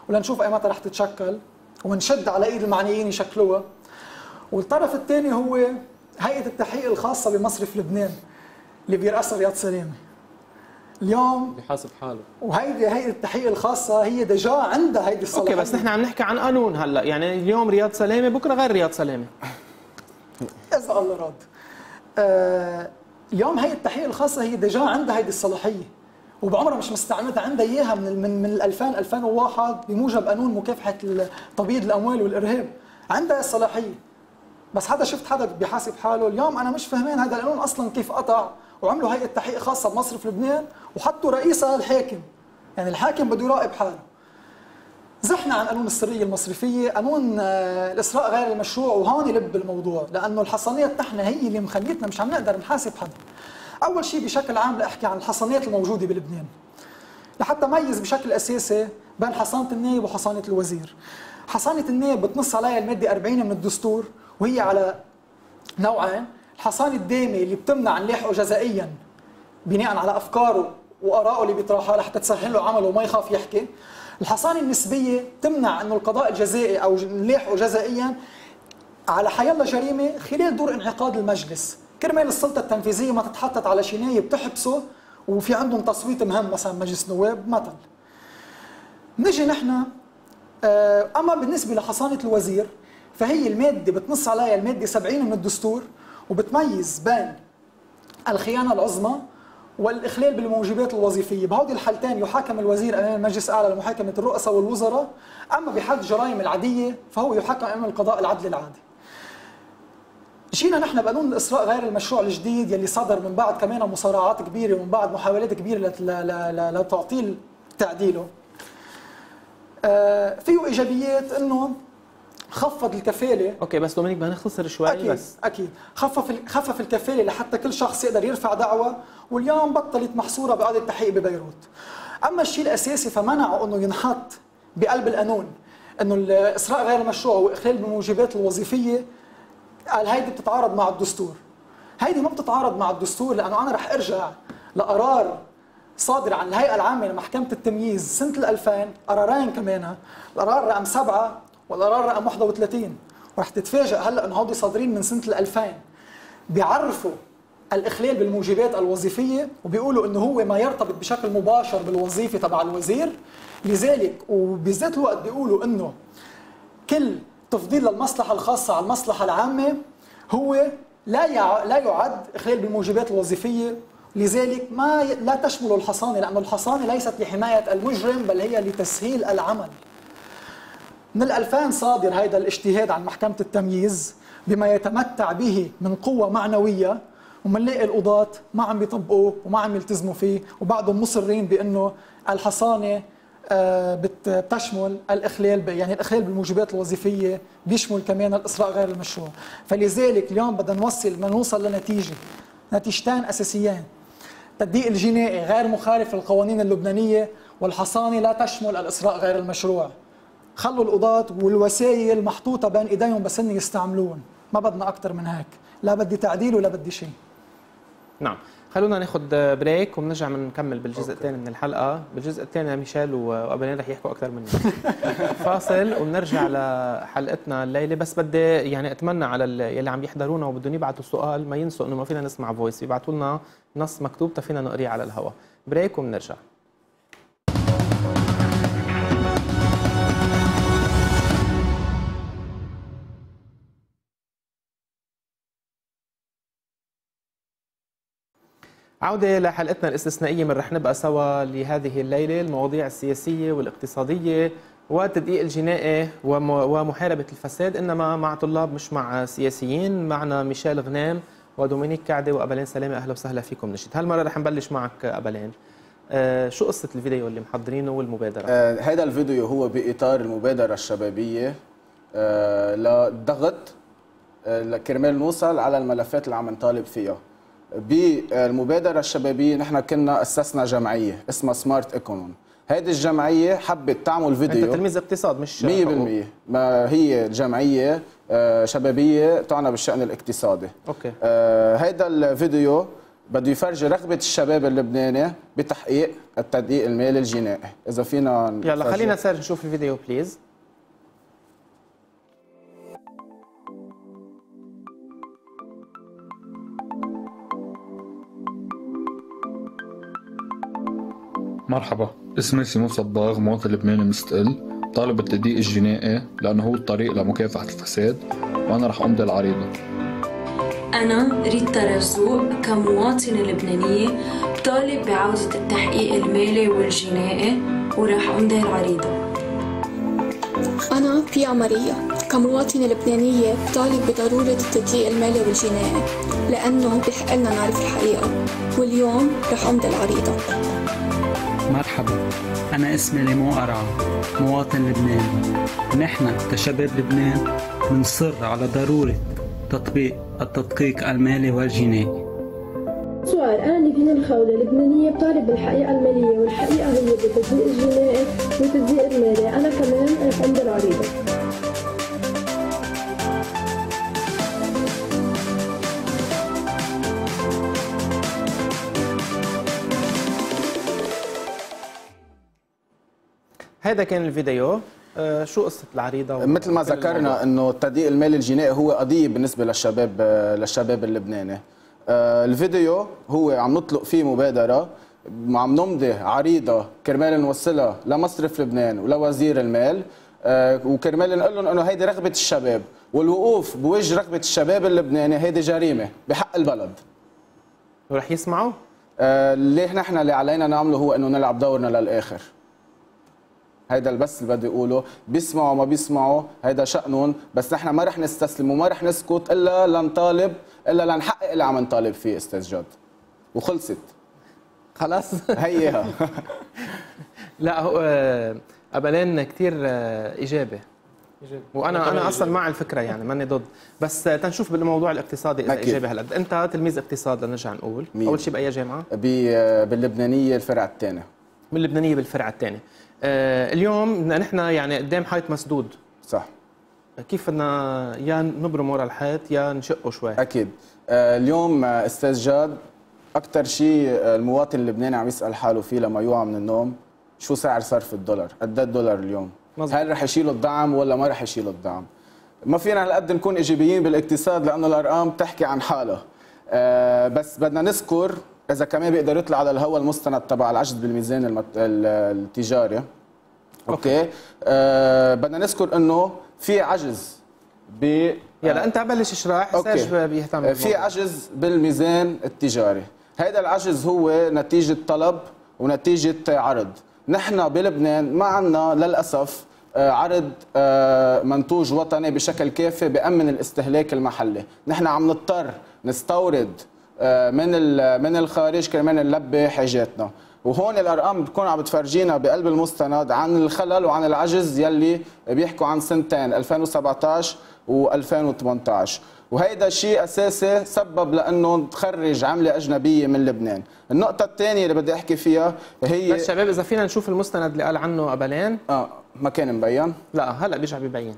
ولنشوف أي متى رح تتشكل ونشد على إيد المعنيين يشكلوها، والطرف الثاني هو هيئة التحقيق الخاصة بمصرف لبنان اللي بيرأسها رياض سلامة. اليوم بحاسب حاله، وهيدي هيئة التحقيق الخاصة هي ديجا عندها هيدي الصلاحية. اوكي، بس نحن عم نحكي عن قانون هلا، يعني اليوم رياض سلامة بكره غير رياض سلامة. إذا الله راد. اليوم هي التحقيق الخاصة هي ديجا عندها هيدي الصلاحية وبعمرها مش مستعملتها، عندها إياها من 2000 2001 بموجب قانون مكافحة تبييض الأموال والإرهاب، عندها الصلاحية. بس حدا بيحاسب حاله. اليوم أنا مش فهمان هذا القانون أصلاً كيف قطع، وعملوا هيئة تحقيق خاصة بمصرف لبنان وحطوا رئيسها الحاكم، يعني الحاكم بده يراقب حاله. زحنا عن قانون السريه المصرفيه، قانون الاسراء غير المشروع، وهون لب الموضوع لانه الحصانات نحن هي اللي مخليتنا مش عم نقدر نحاسب حدا. اول شيء بشكل عام لاحكي عن الحصانات الموجوده بلبنان لحتى ميز بشكل اساسي بين حصانه النائب وحصانه الوزير. حصانه النائب بتنص عليها الماده 40 من الدستور، وهي على نوعين، الحصانه الدائمه اللي بتمنع نلاحقه جزائيا بناء على افكاره وارائه اللي بيطرحها لحتى تسهل له عمله وما يخاف يحكي. الحصانه النسبيه تمنع انه القضاء الجزائي او نلاحقه جزائيا على حيلا جريمه خلال دور انعقاد المجلس، كرمال السلطه التنفيذيه ما تتحطت على شي نايب تحبسه وفي عندهم تصويت مهم مثلا مجلس نواب مثلا. نجي نحن اما بالنسبه لحصانه الوزير فهي الماده بتنص عليها الماده 70 من الدستور، وبتميز بين الخيانه العظمى والإخلال بالموجبات الوظيفية. بهودي الحالتين يحاكم الوزير أمام المجلس الأعلى لمحاكمة الرؤساء والوزراء، أما بحال الجرائم العادية فهو يحاكم أمام القضاء العدلي العادي. جينا نحن بقانون الإسراء غير المشروع الجديد يلي صدر من بعد كمان مصارعات كبيرة ومن بعد محاولات كبيرة لتعطيل تعديله. فيه إيجابيات إنه خفض الكفاله. اوكي بس دومينيك بدنا نختصر شوي. أكيد بس اكيد خفف الكفاله لحتى كل شخص يقدر يرفع دعوه، واليوم بطلت محصوره بقاعده تحقيق ببيروت. اما الشيء الاساسي فمنعوا انه ينحط بقلب القانون انه الاسراء غير المشروع واخلال بالموجبات الوظيفيه، قال هيدي بتتعارض مع الدستور. هيدي ما بتتعارض مع الدستور لانه انا رح ارجع لقرار صادر عن الهيئه العامه لمحكمه التمييز سنه 2000، قرارين كمان، القرار رقم 7 والقرار رقم 31، ورح تتفاجئ هلا انه هودي صادرين من سنه 2000، بيعرفوا الاخلال بالموجبات الوظيفيه وبيقولوا انه هو ما يرتبط بشكل مباشر بالوظيفه تبع الوزير، لذلك وبذات الوقت بيقولوا انه كل تفضيل للمصلحه الخاصه على المصلحه العامه هو لا يعد اخلال بالموجبات الوظيفيه، لذلك لا تشمل الحصانة، لأن الحصانة ليست لحماية المجرم بل هي لتسهيل العمل. من 2000 صادر هذا الاجتهاد عن محكمة التمييز بما يتمتع به من قوة معنوية، ومنلاقي القضاة ما عم بيطبقوه وما عم يلتزموا فيه، وبعضهم مصرين بأنه الحصانة بتشمل الإخلال، يعني الإخلال بالموجبات الوظيفية بيشمل كمان الإسراء غير المشروع. فلذلك اليوم بدنا نوصل لنتيجة، نتيجتان أساسيان: التدقيق الجنائي غير مخالف للقوانين اللبنانية، والحصانة لا تشمل الإسراء غير المشروع. خلوا القضاة والوسائل محطوطة بين إيديهم بس إن يستعملون، ما بدنا أكثر من هيك، لا بدي تعديل ولا بدي شيء. نعم، خلونا ناخد بريك وبنرجع بنكمل بالجزء الثاني من الحلقة. بالجزء الثاني ميشيل وأبنين رح يحكوا أكثر مني. فاصل وبنرجع لحلقتنا الليلة. بس بدي يعني أتمنى على يلي عم يحضرونا وبدهم يبعتوا سؤال ما ينسوا إنه ما فينا نسمع فويس، يبعتوا لنا نص مكتوب تفينا نقريه على الهواء. بريك وبنرجع. عودة لحلقتنا الاستثنائية من رح نبقى سوا لهذه الليلة، المواضيع السياسية والاقتصادية والتدقيق الجنائي ومحاربة الفساد، إنما مع طلاب مش مع سياسيين. معنا ميشيل غنام ودومينيك كعدي وأبلين سلامة، أهلا وسهلا فيكم. نشيد هالمرة رح نبلش معك أبلين. شو قصة الفيديو اللي محضرينه والمبادرة؟ هذا الفيديو هو بإطار المبادرة الشبابية لضغط لكرمال نوصل على الملفات اللي عم نطالب فيها. بالمبادرة الشبابية نحن كنا أسسنا جمعية اسمها سمارت ايكونومي. هذه الجمعية حبت تعمل فيديو. أنت تلميذ اقتصاد مش 100%؟ ما هي جمعية شبابية تعنى بالشأن الاقتصادي. أوكي. هذا الفيديو بده يفرجي رغبة الشباب اللبناني بتحقيق التدقيق المالي الجنائي. إذا فينا نفرجي. يلا خلينا سارج نشوف الفيديو بليز. مرحبا، اسمي سيمون صباغ، مواطن لبناني مستقل، طالب بالتدقيق الجنائي لأنه هو الطريق لمكافحة الفساد، وأنا رح أمضي العريضة. أنا ريد ترزوق كمواطنة لبنانية طالب بعودة التحقيق المالي والجنائي ورح أمضي العريضة. أنا في عمرية كمواطنة لبنانية طالب بضرورة التدقيق المالي والجنائي لأنه بحق لنا نعرف الحقيقة، واليوم رح أمضي العريضة. مرحبا، أنا اسمي ليمو قرعة، مواطن لبناني. نحن كشباب لبنان بنصر على ضرورة تطبيق التدقيق المالي والجنائي. سؤال: أنا ليفين الخولة، لبنانية بطالب بالحقيقة المالية، والحقيقة هي بالتدقيق الجنائي والتدقيق المالي. أنا كمان رح أمضي العريضة. هذا كان الفيديو. شو قصة العريضة؟ مثل ما ذكرنا انه التدقيق المالي الجنائي هو قضية بالنسبة للشباب اللبناني. الفيديو هو عم نطلق فيه مبادرة، عم نمضي عريضة كرمال نوصلها لمصرف لبنان ولوزير المال، وكرمال نقول لهم انه هيدي رغبة الشباب، والوقوف بوجه رغبة الشباب اللبناني هيدي جريمة بحق البلد. ورح يسمعوا؟ ليه نحن اللي علينا نعمله هو انه نلعب دورنا للآخر. هيدا البس اللي بدي اقوله، بيسمعوا ما بيسمعوا هيدا شأنهم، بس نحن ما رح نستسلم وما رح نسكت الا لنطالب، الا لنحقق اللي عم نطالب فيه. استاذ جاد وخلصت خلاص هيها. لا هو أبلين كثير ايجابي، وانا اصلا مع الفكره، يعني ماني ضد، بس تنشوف بالموضوع الاقتصادي اذا ايجابي هالقد. انت تلميذ اقتصاد لنرجع نقول، اول شيء باي جامعه؟ باللبنانيه الفرع الثاني. باللبنانيه بالفرع الثاني. اليوم بدنا نحن يعني قدام حيط مسدود، صح؟ كيف بدنا يا نبرم ورا الحيط يا نشقه شوي؟ اكيد. اليوم استاذ جاد اكثر شيء المواطن اللبناني عم يسال حاله فيه لما يوعى من النوم شو سعر صرف الدولار؟ قد ايه الدولار اليوم؟ مزبط. هل رح يشيلوا الدعم ولا ما رح يشيلوا الدعم؟ ما فينا هالقد نكون ايجابيين بالاقتصاد لانه الارقام بتحكي عن حالها. بس بدنا نذكر إذا كمان بيقدر يطلع على الهواء المستند تبع العجز بالميزان التجاري. أوكي. بدنا نذكر إنه في عجز يلا أنت بلش اشرح. ساج بيهتم. في عجز بالميزان التجاري. هذا العجز هو نتيجة طلب ونتيجة عرض. نحن بلبنان ما عندنا للأسف عرض منتوج وطني بشكل كافي بأمن الاستهلاك المحلي. نحن عم نضطر نستورد من الخارج كرمال نلبي حاجاتنا، وهون الارقام بتكون عم بتفرجينا بقلب المستند عن الخلل وعن العجز يلي بيحكوا عن سنتين 2017 و2018، وهيدا شيء اساسي سبب لانه تخرج عمله اجنبيه من لبنان. النقطه الثانيه اللي بدي احكي فيها هي بس شباب اذا فينا نشوف المستند اللي قال عنه قبلين ما كان مبين؟ لا هلا بيرجع ببين.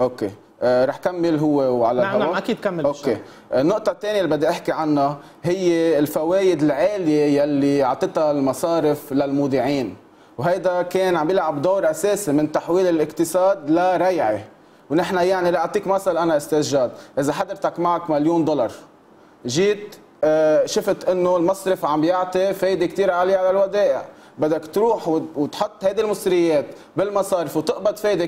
اوكي رح كمل هو وعلى الهواء. نعم اكيد كمل. اوكي النقطة الثانية اللي بدي احكي عنها هي الفوائد العالية يلي اعطتها المصارف للمودعين، وهيدا كان عم بيلعب دور اساسي من تحويل الاقتصاد لريعة. ونحن يعني لاعطيك مثل انا استاذ جاد، اذا حضرتك معك $1,000,000 جيت شفت انه المصرف عم بيعطي فايدة كثير عالية على الودائع، بدك تروح وتحط هذه المصريات بالمصارف وتقبض فايده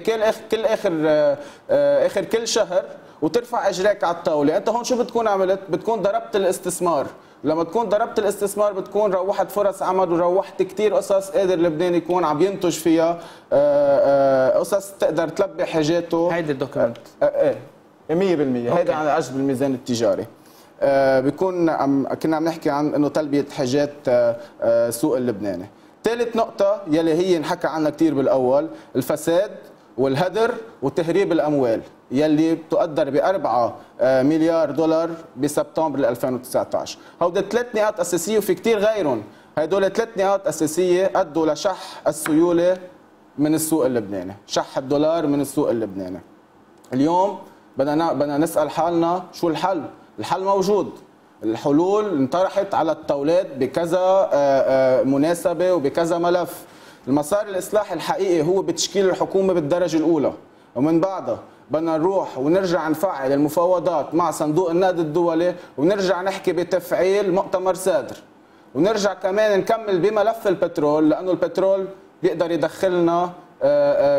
كل شهر وترفع اجريك على الطاوله، انت هون شو بتكون عملت؟ بتكون ضربت الاستثمار، لما تكون ضربت الاستثمار بتكون روحت فرص عمل وروحت كثير قصص قادر لبنان يكون عم ينتج فيها قصص تقدر تلبي حاجاته. هيدي الدوكيمنت 100% هيدا عن عجز بالميزان التجاري. بيكون كنا عم نحكي عن انه تلبيه حاجات السوق اللبناني. ثالث نقطة يلي هي نحكى عنها كثير بالأول، الفساد والهدر وتهريب الأموال يلي بتقدر $4 مليار بسبتمبر 2019. هودي ثلاث نقاط أساسية وفي كثير غيرهم، هدول ثلاث نقاط أساسية أدوا لشح السيولة من السوق اللبناني، شح الدولار من السوق اللبناني. اليوم بدنا نسأل حالنا شو الحل؟ الحل موجود، الحلول انطرحت على الطاولات بكذا مناسبة وبكذا ملف. المسار الإصلاحي الحقيقي هو بتشكيل الحكومة بالدرجة الأولى، ومن بعدها بدنا نروح ونرجع نفعل المفاوضات مع صندوق النقد الدولي، ونرجع نحكي بتفعيل مؤتمر صدر، ونرجع كمان نكمل بملف البترول لأنه البترول بيقدر يدخلنا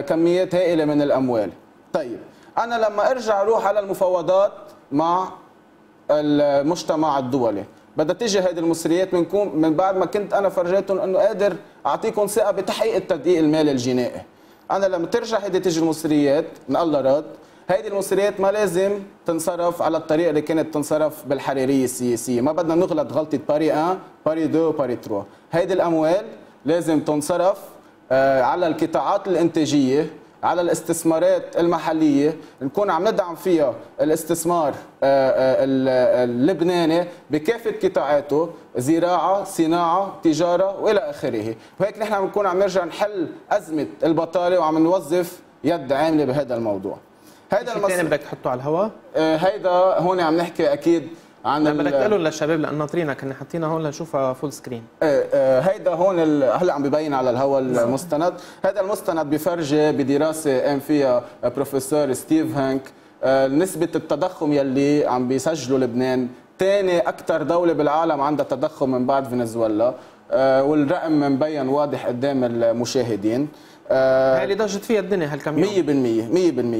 كميات هائلة من الأموال. طيب أنا لما أرجع أروح على المفاوضات مع المجتمع الدولي بدها تيجي هذه المصريات من بعد ما كنت انا فرجيتهم انه قادر اعطيكم ثقه بتحقيق التدقيق المالي الجنائي. انا لما ترجع هذه تيجي المصريات ان الله راد، هذه المصريات ما لازم تنصرف على الطريقه اللي كانت تنصرف بالحريريه السياسيه، ما بدنا نغلط غلطه باري 1 باري 2 باري 3. هذه الاموال لازم تنصرف على القطاعات الانتاجيه، على الاستثمارات المحلية، نكون عم ندعم فيها الاستثمار اللبناني بكافة قطاعاته، زراعة، صناعة، تجارة وإلى آخره. وهيك نحن عم نكون عم نرجع نحل أزمة البطالة وعم نوظف يد عاملة بهذا الموضوع. هذا الثاني بدك تحطه على الهواء؟ هيدا هون عم نحكي أكيد عن بدك تقول للشباب لأن ناطرينا كنا حاطينها هون لنشوفها فول سكرين. هيدا هون هلا عم ببين على الهوا المستند. هذا المستند بفرجي بدراسه قام فيها بروفيسور ستيف هانك نسبه التضخم يلي عم بيسجله لبنان، ثاني اكثر دوله بالعالم عندها تضخم من بعد فنزويلا، والرقم مبين واضح قدام المشاهدين. هي اللي ضجت فيها الدنيا هالكم يوم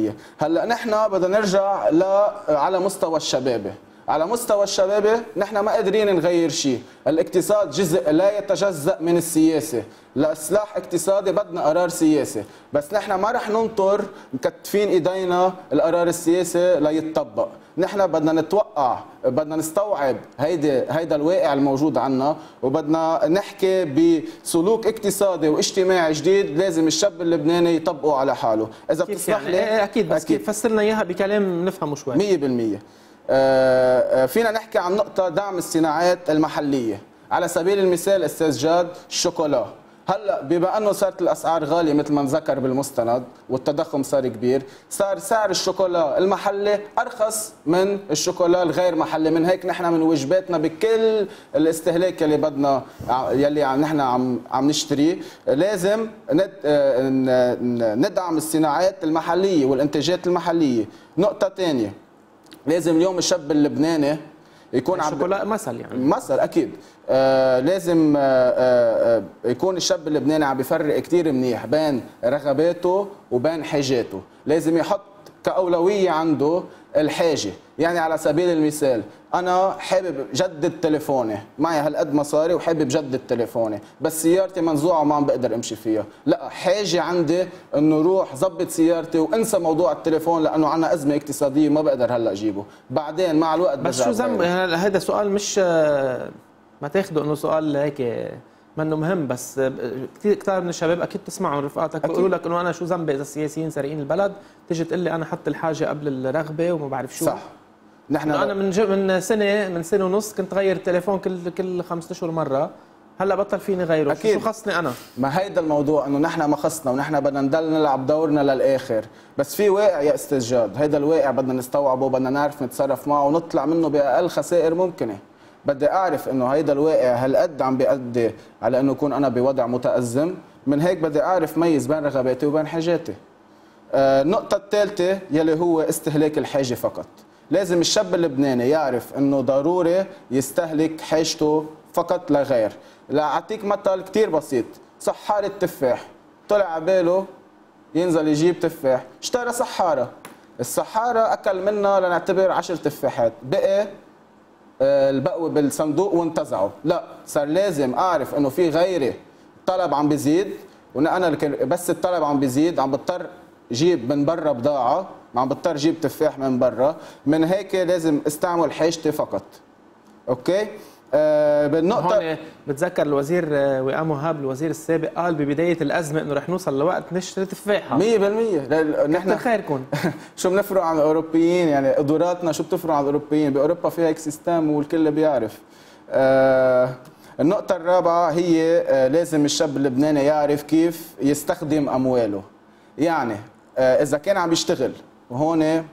100%. هلا نحن بدنا نرجع على مستوى الشباب. على مستوى الشباب نحن ما قادرين نغير شيء، الاقتصاد جزء لا يتجزأ من السياسة، لإصلاح اقتصادي بدنا قرار سياسي، بس نحن ما رح ننطر مكتفين ايدينا القرار السياسي ليتطبق، نحن بدنا نتوقع، بدنا نستوعب هيدا الواقع الموجود عنا، وبدنا نحكي بسلوك اقتصادي واجتماعي جديد لازم الشاب اللبناني يطبقه على حاله، إذا بتسمح لي يعني. أكيد بس كيف فسرنا إياها بكلام نفهمه شوي 100%. فينا نحكي عن نقطة دعم الصناعات المحلية، على سبيل المثال أستاذ جاد الشوكولا، هلا بما أنه صارت الأسعار غالية مثل ما نذكر بالمستند والتضخم صار كبير، صار سعر الشوكولا المحلي أرخص من الشوكولا الغير محلي، من هيك نحن من وجباتنا بكل الاستهلاك يلي بدنا يلي نحن عم نشتريه، لازم ندعم الصناعات المحلية والإنتاجات المحلية. نقطة ثانية، لازم اليوم الشاب اللبناني يكون الشوكولا مثل اكيد لازم يكون الشاب اللبناني عم بيفرق كثير منيح بين رغباته وبين حاجاته، لازم يحط كأولوية عنده الحاجة، يعني على سبيل المثال انا حابب جدد تليفوني، معي هالقد مصاري وحابب جدد تليفوني، بس سيارتي منزوعه وما عم بقدر امشي فيها، لا حاجه عندي انه روح ظبط سيارتي وانسى موضوع التليفون لانه عنا ازمه اقتصاديه ما بقدر هلا اجيبه، بعدين مع الوقت بس شو ذنب هذا سؤال مش ما تاخده انه سؤال هيك منه مهم، بس كثير كتار من الشباب اكيد بتسمعوا من رفقاتك بيقولوا لك انه انا شو ذنبي اذا السياسيين سارقين البلد، تيجي تقول لي انا حط الحاجه قبل الرغبه وما بعرف شو. صح نحن انا من سنه ونص كنت غير التليفون كل 5 اشهر مره، هلا بطل فيني غيره، شو خصني انا؟ ما هيدا الموضوع انه نحن ما خصنا ونحن بدنا نضل نلعب دورنا للاخر، بس في واقع يا استاذ جاد، هيدا الواقع بدنا نستوعبه وبدنا نعرف نتصرف معه ونطلع منه باقل خسائر ممكنه. بدي اعرف انه هيدا الواقع هالقد عم بيأدي على انه اكون انا بوضع متأزم، من هيك بدي اعرف ميز بين رغباتي وبين حاجاتي. النقطة الثالثة يلي هو استهلاك الحاجة فقط. لازم الشاب اللبناني يعرف انه ضروري يستهلك حاجته فقط لا غير. لأعطيك مثل كثير بسيط، صحار التفاح، طلع عباله ينزل يجيب تفاح، اشترى صحارة، الصحارة أكل منها لنعتبر 10 تفاحات، بقي البقوة بالصندوق وانتزعوا، لا صار لازم اعرف انه في غيري الطلب عم بيزيد، وانا بس الطلب عم بيزيد عم بضطر جيب من برا بضاعة، عم بضطر جيب تفاح من برا، من هيك لازم استعمل حاجتي فقط. اوكي؟ بالنقطة هون بتذكر الوزير وئام وهاب الوزير السابق قال ببداية الأزمة إنه رح نوصل لوقت نشتري تفاحة 100%. نحن خيركم شو بنفرق عن الأوروبيين، يعني قدراتنا شو بتفرق عن الأوروبيين، بأوروبا فيها هيك سيستم والكل بيعرف. النقطة الرابعة هي لازم الشاب اللبناني يعرف كيف يستخدم أمواله، يعني إذا كان عم يشتغل، وهون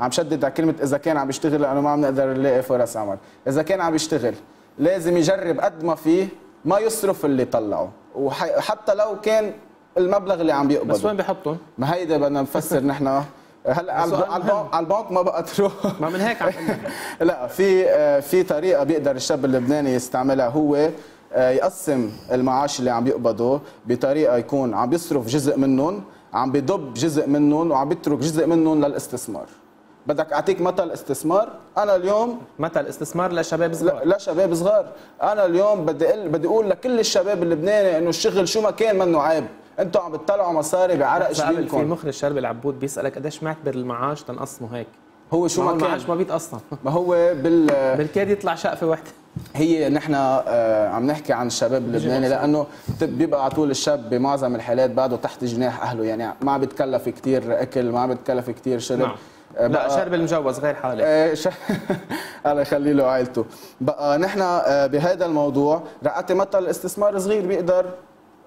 عم شدد على كلمة إذا كان عم يشتغل لأنه ما عم نقدر نلاقي فرص عمل، إذا كان عم يشتغل لازم يجرب قد ما فيه ما يصرف اللي طلعه، وحتى لو كان المبلغ اللي عم بيقبضه بس وين بيحطهم؟ ما هيدا بدنا نفسر نحن هلا على البنك ما بقى تروح، ما من هيك عم لا في طريقة بيقدر الشاب اللبناني يستعملها، هو يقسم المعاش اللي عم بيقبضه بطريقة يكون عم بيصرف جزء منهم، عم بيضب جزء منهم، وعم بيترك جزء منهم للاستثمار. بدك اعطيك مثل استثمار، انا اليوم مثل استثمار لشباب صغار، لشباب صغار، انا اليوم بدي اقول لكل الشباب اللبناني انه الشغل شو ما كان منه عيب، انتم عم بتطلعوا مصاري بعرق شبيبكم. في مخرج شربي العبود بيسالك قديش معتبر المعاش تنقسمه هيك، هو شو ما كان المعاش ما بيتقسم، ما هو بالكاد يطلع شقفه وحده. هي نحن عم نحكي عن الشباب اللبناني لانه بيبقى على طول الشاب بمعظم الحالات بعده تحت جناح اهله، يعني ما عم بيتكلف كثير اكل، ما عم بيتكلف كثير شرب. نعم. لا شرب المجوز غير حالي الله يخلي له عائلته. بقى نحن بهذا الموضوع رأيت مثل استثمار صغير بيقدر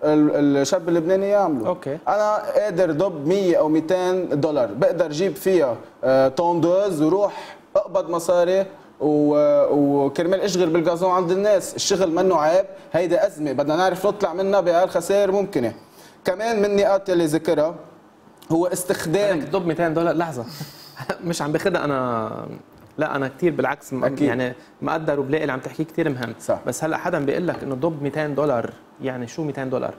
الشاب اللبناني يعمله. أوكي. انا قادر ضب 100 او 200 دولار، بقدر جيب فيها طوندوز وروح اقبض مصاري وكرمال اشغل بالجازون عند الناس، الشغل منه عيب، هيدا ازمه بدنا نعرف نطلع منها بأقل خسائر ممكنه. كمان من النقاط اللي ذكرها هو استخدام ضب 200 دولار، لحظه مش عم باخدها انا، لا انا كثير بالعكس يعني مقدر وبلاقي اللي عم تحكيه كثير مهم. صح. بس هلا حدا بيقول لك انه ضب 200 دولار، يعني شو 200 دولار؟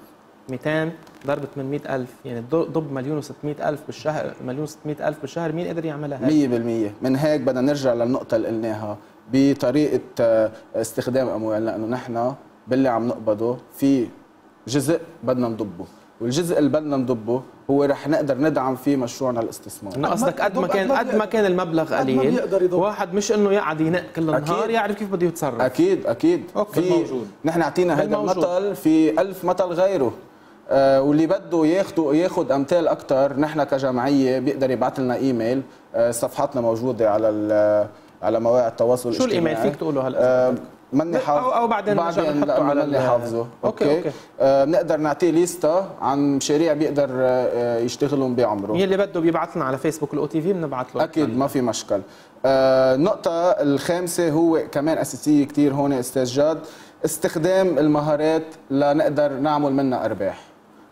200 ضرب 800,000 يعني ضب 1,600,000 بالشهر، 1,600,000 بالشهر مين قادر يعملها هاي 100%؟ من هيك بدنا نرجع للنقطه اللي قلناها بطريقه استخدام اموال، لانه نحن باللي عم نقبضه في جزء بدنا نضبه، والجزء اللي بدنا نضبه هو رح نقدر ندعم فيه مشروعنا الاستثماري. قصدك قد ما كان المبلغ قليل، واحد مش انه يقعد ينق كل النهار، يعرف كيف بده يتصرف. اكيد في نحن اعطينا هذا المثل، في 1000 مثل غيره، واللي بده ياخذ امثال اكثر، نحن كجمعيه بيقدر يبعث لنا ايميل، صفحاتنا موجوده على مواقع التواصل الاجتماعي. شو الايميل فيك تقوله هلا؟ مني حافظ او بعدين نحطه على اللي حافظه. اوكي. بنقدر نعطيه ليستا عن مشاريع بيقدر يشتغلون بعمره، يلي بده بيبعث لنا على فيسبوك الاو تي في بنبعث له اكيد ما في مشكل. النقطه الخامسه هو كمان اساسيه كثير هون استاذ جاد، استخدام المهارات لنقدر نعمل منها ارباح،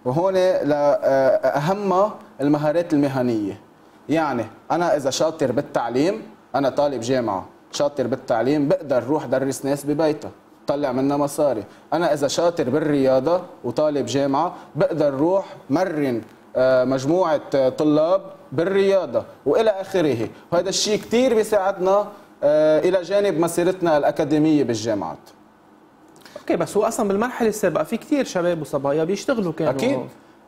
وهون اهمها المهارات المهنيه، يعني انا اذا شاطر بالتعليم، انا طالب جامعه شاطر بالتعليم، بقدر روح درس ناس ببيتها طلع منها مصاري. انا اذا شاطر بالرياضه وطالب جامعه، بقدر روح مرن مجموعه طلاب بالرياضه والى اخره، وهذا الشيء كثير بيساعدنا إلى جانب مسيرتنا الأكاديمية بالجامعات. أوكي، بس هو أصلا بالمرحلة السابقة في كتير شباب وصبايا بيشتغلوا، كانوا أكيد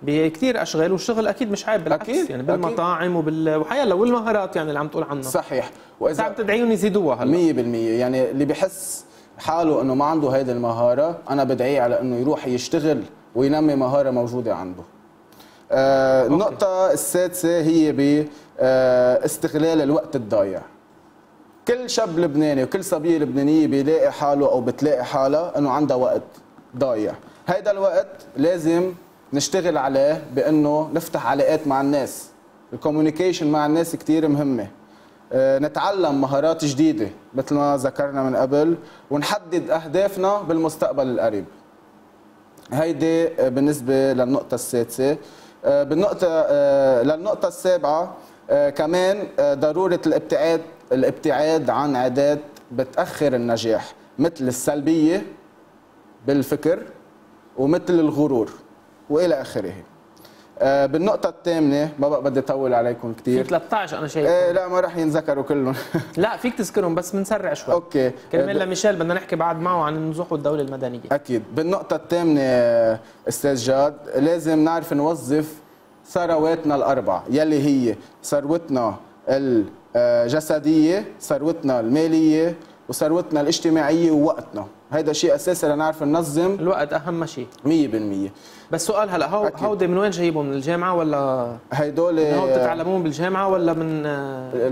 بكتير أشغال، والشغل أكيد مش عيب، بالعكس أكيد. يعني بالمطاعم وحيا لو المهارات يعني اللي عم تقول عنها صحيح، وإذا عم تدعيهم يزيدوها هلا 100%. يعني اللي بحس حاله إنه ما عنده هيدي المهارة، أنا بدعيه على إنه يروح يشتغل وينمي مهارة موجودة عنده. النقطة السادسة هي باستغلال الوقت الضايع. كل شاب لبناني وكل صبية لبنانية بيلاقي حاله أو بتلاقي حالها أنه عندها وقت ضايع. هيدا الوقت لازم نشتغل عليه بأنه نفتح علاقات مع الناس، الكوميونيكيشن مع الناس كتير مهمة، نتعلم مهارات جديدة مثل ما ذكرنا من قبل، ونحدد أهدافنا بالمستقبل القريب. هيدي بالنسبة للنقطة السادسة. للنقطة السابعة كمان ضرورة الابتعاد عن عادات بتأخر النجاح، مثل السلبية بالفكر ومثل الغرور وإلى آخره. بالنقطة الثامنة، ما بقى بدي أطول عليكم كثير، في 13 أنا شايف لا ما راح ينذكروا كلهم لا فيك تذكرهم بس بنسرع شوي. أوكي، كرمال لميشيل بدنا نحكي بعد معه عن النزوح والدولة المدنية. أكيد. بالنقطة الثامنة أستاذ جاد، لازم نعرف نوظف ثرواتنا الأربع، يلي هي ثروتنا الجسدية، ثروتنا المالية، وثروتنا الاجتماعية، ووقتنا. هيدا شيء اساسي لنعرف ننظم الوقت، اهم شيء 100%. بس سؤال هلا، هودي من وين جايبهم؟ من الجامعه ولا هيدول بتتعلمون بالجامعه ولا من؟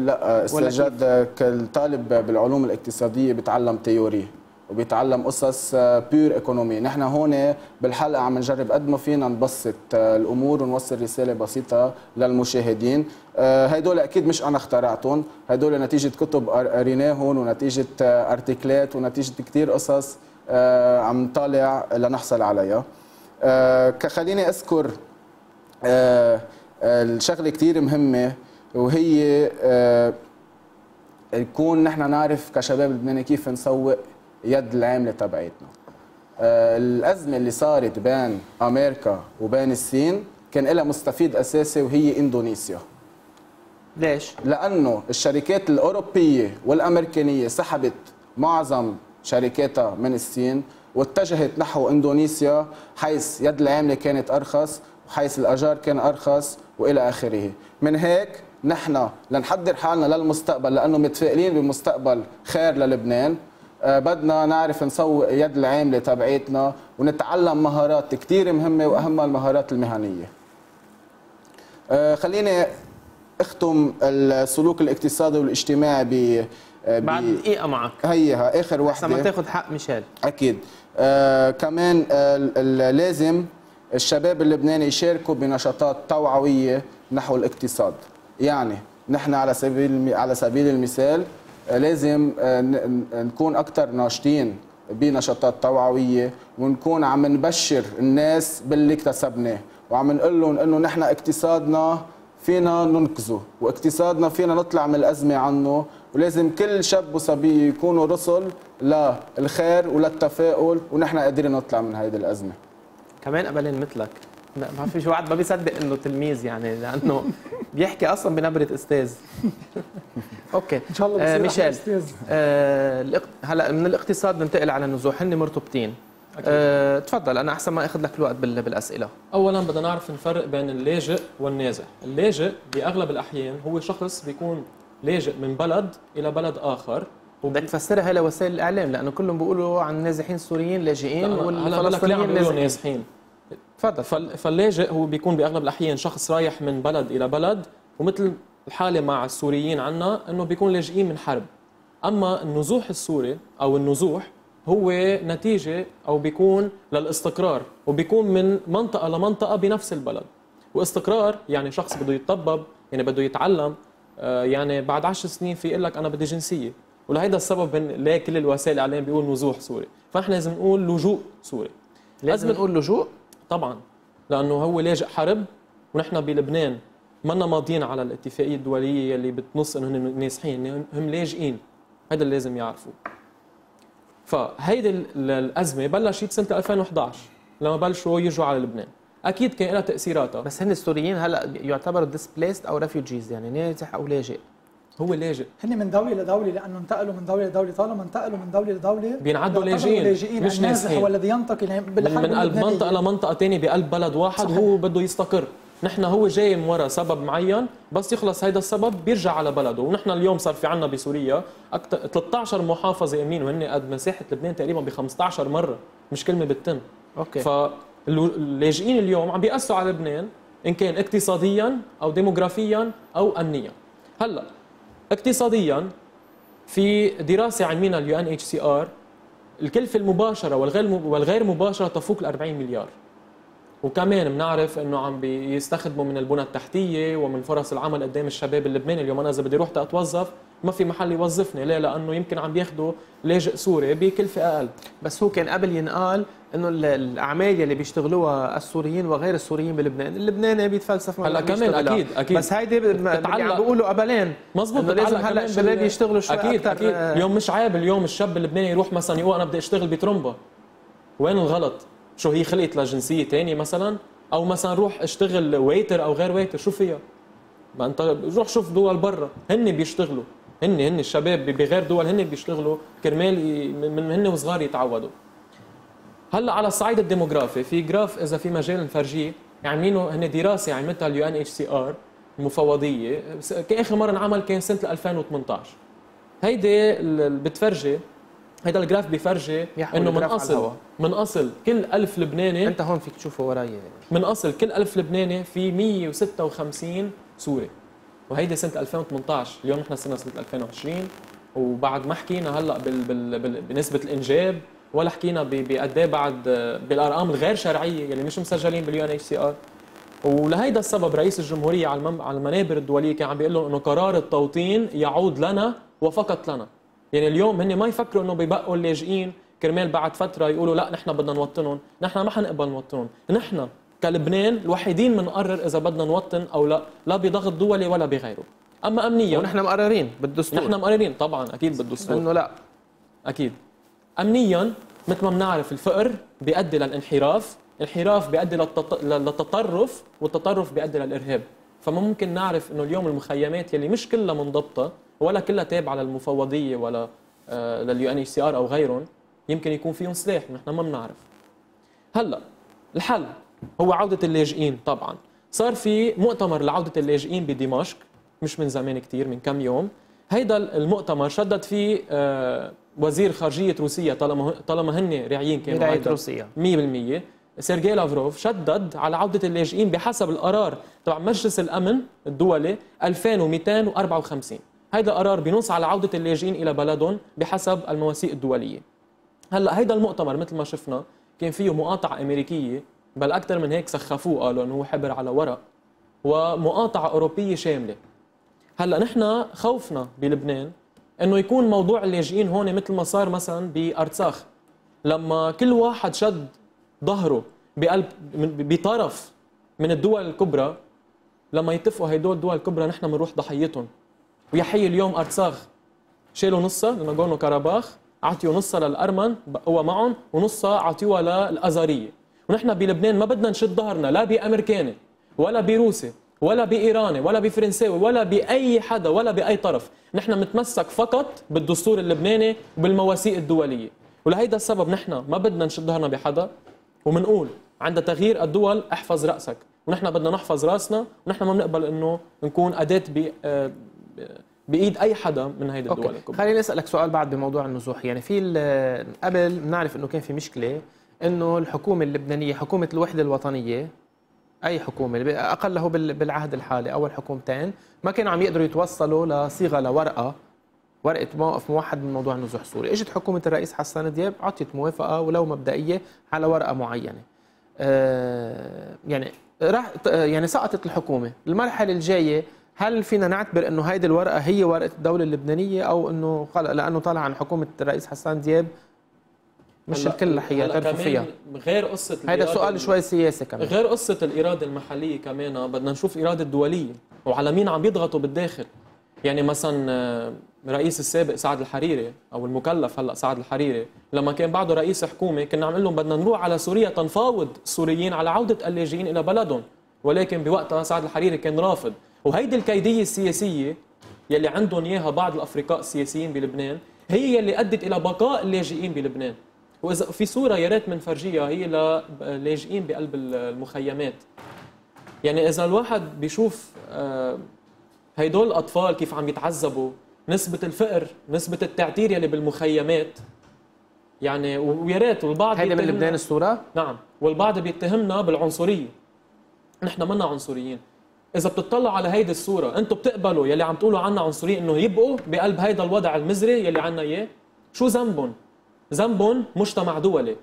لا استاذ، كل طالب بالعلوم الاقتصاديه بيتعلم تيوري وبيتعلم قصص بيور ايكونومي. نحن هون بالحلقه عم نجرب قد ما فينا نبسط الامور ونوصل رساله بسيطه للمشاهدين. هيدول اكيد مش انا اخترعتهم، هيدول نتيجه كتب قريناهم ونتيجه ارتكلات ونتيجه كثير قصص عم طالع لنحصل عليها. خليني اذكر الشغله كثير مهمه، وهي يكون نحن نعرف كشباب لبناني كيف نسوق يد العامله تبعتنا. الازمه اللي صارت بين امريكا وبين الصين كان لها مستفيد اساسي، وهي اندونيسيا. ليش؟ لانه الشركات الاوروبيه والامريكانيه سحبت معظم شركاتها من الصين واتجهت نحو اندونيسيا، حيث يد العامله كانت ارخص وحيث الاجار كان ارخص والى اخره. من هيك نحن لنحضر حالنا للمستقبل، لانه متفائلين بمستقبل خير للبنان، بدنا نعرف نسوق يد العامله تبعتنا ونتعلم مهارات كثير مهمه، واهمها المهارات المهنيه. خليني اختم السلوك الاقتصادي والاجتماعي بعد دقيقه معك، هيها اخر وحده لما تاخذ حق ميشيل. اكيد. كمان لازم الشباب اللبناني يشاركوا بنشاطات توعويه نحو الاقتصاد. يعني نحن على سبيل المثال لازم نكون أكثر ناشطين بنشاطات توعوية، ونكون عم نبشر الناس باللي اكتسبناه، وعم نقول لهم إنه نحن اقتصادنا فينا ننقذه، واقتصادنا فينا نطلع من الأزمة عنه، ولازم كل شاب وصبية يكونوا رسل للخير وللتفاؤل، ونحن قادرين نطلع من هيدي الأزمة. كمان قبلين مثلك، ما في واحد ما بيصدق انه تلميذ، يعني لانه بيحكي اصلا بنبره استاذ. اوكي ان شاء الله بصير استاذ. هلا من الاقتصاد بننتقل على النزوح، هن مرتبطين. تفضل، انا احسن ما اخذ لك الوقت بالاسئله. اولا بدنا نعرف نفرق بين اللاجئ والنازح. اللاجئ باغلب الاحيان هو شخص بيكون لاجئ من بلد الى بلد اخر. بدك تفسرها لوسائل الاعلام، لانه كلهم بيقولوا عن النازحين السوريين لاجئين والفلسطينيين نازحين. فاللاجئ هو بيكون باغلب الاحيان شخص رايح من بلد الى بلد، ومثل الحاله مع السوريين عنا انه بيكون لاجئين من حرب. اما النزوح السوري او النزوح هو نتيجه او بيكون للاستقرار، وبيكون من منطقه لمنطقه بنفس البلد. واستقرار يعني شخص بده يتطبب، يعني بده يتعلم، يعني بعد 10 سنين في يقول لك انا بدي جنسيه، ولهيدا السبب ليه كل الوسائل الاعلام بيقول نزوح سوري. فنحن لازم نقول لجوء سوري. لازم نقول لجوء طبعا، لانه هو لاجئ حرب، ونحن بلبنان منا ماضيين على الاتفاقيه الدوليه اللي بتنص انه هن نازحين، هم لاجئين. هذا اللي لازم يعرفوه. فهيدي الازمه بلشت سنه 2011 لما بلشوا يجوا على لبنان، اكيد كان لها تاثيراتها. بس هن السوريين هلا يعتبروا ديسبليست او ريفيوجيز، يعني نازح او لاجئ. هو لاجئ. هن من دولة لدولة لأنه انتقلوا من دولة لدولة، طالما انتقلوا من دولة لدولة بينعدوا لاجئين مش نازحين. هو الذي ينتقل من منطقة لمنطقة ثانية بقلب بلد واحد صحيح. هو بده يستقر، نحن هو جاي من وراء سبب معين، بس يخلص هيدا السبب بيرجع على بلده. ونحن اليوم صار في عنا بسوريا 13 محافظة أمنين، وهن قد مساحة لبنان تقريبا ب 15 مرة، مش كلمة بالتن. اوكي، فاللاجئين اليوم عم بيأثروا على لبنان إن كان اقتصاديا أو ديموغرافيا أو أمنيا. هلا اقتصاديا في دراسة عاملينها ال UNHCR الكلفة المباشرة والغير مباشرة تفوق ال 40 مليار. وكمان بنعرف انه عم بيستخدموا من البنى التحتيه ومن فرص العمل قدام الشباب اللبناني. اليوم انا اذا بدي اروح اتوظف ما في محل يوظفني، ليه؟ لانه يمكن عم بياخذوا لاجئ سوري بكلفه اقل. بس هو كان قبل ينقال انه الاعمال يلي بيشتغلوها السوريين وغير السوريين بلبنان، اللبناني بيتفلسف هلا كمان اكيد اكيد، بس هيدي عم بيقولوا قبلين مظبوط، لازم هلا الشباب يشتغلوا شوي اكثر. اكيد اكيد اليوم مش عيب اليوم الشاب اللبناني يروح مثلا يقول انا بدي اشتغل بترمبا. وين الغلط؟ شو هي خلقت لجنسيه ثانيه مثلا؟ او مثلا روح اشتغل ويتر او غير ويتر، شو فيها؟ ما انت روح شوف دول برا هن بيشتغلوا، هن الشباب بغير دول هن بيشتغلوا كرمال من هن وصغار يتعودوا. هلا على الصعيد الديموغرافي في جراف اذا في مجال نفرجيه عاملينه، هن دراسه عملتها اليو ان اتش سي ار المفوضيه، اخر مره انعمل كان سنه 2018. هيدي بتفرجي هيدا الجراف بيفرجي انه من اصل كل 1000 لبناني، انت هون فيك تشوفه وراي، من اصل كل 1000 لبناني في 156 سوري. وهيدي سنه 2018، اليوم نحن صرنا سنه 2020 وبعد ما حكينا هلا بنسبه الانجاب ولا حكينا بقد ايه بعد بالارقام الغير شرعيه يلي مش مسجلين باليو ان اتش سي ار. ولهيدا السبب رئيس الجمهوريه على المنابر الدوليه كان عم بيقول له انه قرار التوطين يعود لنا وفقط لنا. يعني اليوم هن ما يفكروا انه بيبقوا اللاجئين كرمال بعد فتره يقولوا لا نحن بدنا نوطنهم، نحن ما حنقبل نوطنهم، نحن كلبنان الوحيدين بنقرر اذا بدنا نوطن او لا، لا بضغط دولي ولا بغيره. اما امنيا ونحن مقررين بالدستور، نحن مقررين طبعا اكيد بالدستور انه لا اكيد. امنيا مثل ما بنعرف الفقر بيؤدي للانحراف، الانحراف بيؤدي للتطرف، والتطرف بيؤدي للارهاب. فما ممكن نعرف انه اليوم المخيمات يلي مش كلها منضبطه ولا كلها تابعه للمفوضيه ولا لليو ان اتش سي ار او غيرهم، يمكن يكون فيهم سلاح، نحن ما بنعرف. هلا الحل هو عوده اللاجئين طبعا، صار في مؤتمر لعوده اللاجئين بدمشق مش من زمان كثير، من كم يوم. هيدا المؤتمر شدد فيه وزير خارجيه روسيا، طالما هن راعيين كانوا راعيه روسيا 100%، سيرجي لافروف شدد على عودة اللاجئين بحسب القرار تبع مجلس الأمن الدولي 2254. هيدا قرار بنص على عودة اللاجئين إلى بلدهم بحسب المواثيق الدولية. هلا هيدا المؤتمر مثل ما شفنا كان فيه مقاطعة أمريكية، بل أكثر من هيك سخفوه قالوا إنه هو حبر على ورق، ومقاطعة أوروبية شاملة. هلا نحن خوفنا بلبنان إنه يكون موضوع اللاجئين هون مثل ما صار مثلا بأرتساخ، لما كل واحد شد ظهره بقلب بطرف من الدول الكبرى، لما يتفقوا هيدول الدول الكبرى نحن بنروح ضحيتهم. ويا حي اليوم أرتساخ شالوا نصها لناغورنو كاراباخ، عطيوا نصها للأرمن بقوا معهم ونصها عطيوها للأزارية. ونحن بلبنان ما بدنا نشد ظهرنا لا بأمريكاني ولا بروسي ولا بإيراني ولا بفرنساوي ولا بأي حدا ولا بأي طرف، نحن متمسك فقط بالدستور اللبناني وبالمواثيق الدولية. ولهيدا السبب نحن ما بدنا نشد ظهرنا بحدا، ومنقول عند تغيير الدول احفظ رأسك، ونحن بدنا نحفظ راسنا، ونحن ما بنقبل انه نكون أداة بإيد أي حدا من هيدي الدول الكبرى. خليني أسألك سؤال بعد بموضوع النزوح، يعني في قبل بنعرف انه كان في مشكلة انه الحكومة اللبنانية حكومة الوحدة الوطنية، أي حكومة أقله بالعهد الحالي أول حكومتين ما كانوا عم يقدروا يتوصلوا لصيغة ورقة موقف موحد من موضوع النزوح السوري. اجت حكومة الرئيس حسان دياب عطيت موافقة ولو مبدئية على ورقة معينة، يعني راح يعني سقطت الحكومة. المرحلة الجاية هل فينا نعتبر انه هيدي الورقة هي ورقة الدولة اللبنانية، او انه لانه طالع عن حكومة الرئيس حسان دياب مش الكل رح يعترفوا فيها؟ غير قصة هيدا سؤال شوي سياسي كمان، غير قصة الإرادة المحلية كمان بدنا نشوف إرادة دولية وعلى مين عم يضغطوا بالداخل. يعني مثلا رئيس السابق سعد الحريري او المكلف هلا سعد الحريري لما كان بعده رئيس حكومه كنا عم نقول لهم بدنا نروح على سوريا تنفاوض السوريين على عوده اللاجئين الى بلدهم، ولكن بوقتها سعد الحريري كان رافض. وهيدي الكيديه السياسيه يلي عندهم اياها بعض الافرقاء السياسيين بلبنان هي يلي ادت الى بقاء اللاجئين بلبنان. واذا في صوره يا ريت منفرجيها، هي لاجئين بقلب المخيمات. يعني اذا الواحد بيشوف هيدول الاطفال كيف عم يتعذبوا، نسبه الفقر، نسبه التعتير يلي بالمخيمات، يعني ويا ريت. والبعض هيدي من لبنان الصوره؟ نعم، والبعض بيتهمنا بالعنصريه. نحن منا عنصريين. إذا بتطلع على هيدي الصورة، أنتم بتقبلوا يلي عم تقولوا عنا عنصرية إنه يبقوا بقلب هيدا الوضع المزري يلي عنا إياه؟ شو ذنبهم؟ ذنبهم مجتمع دولي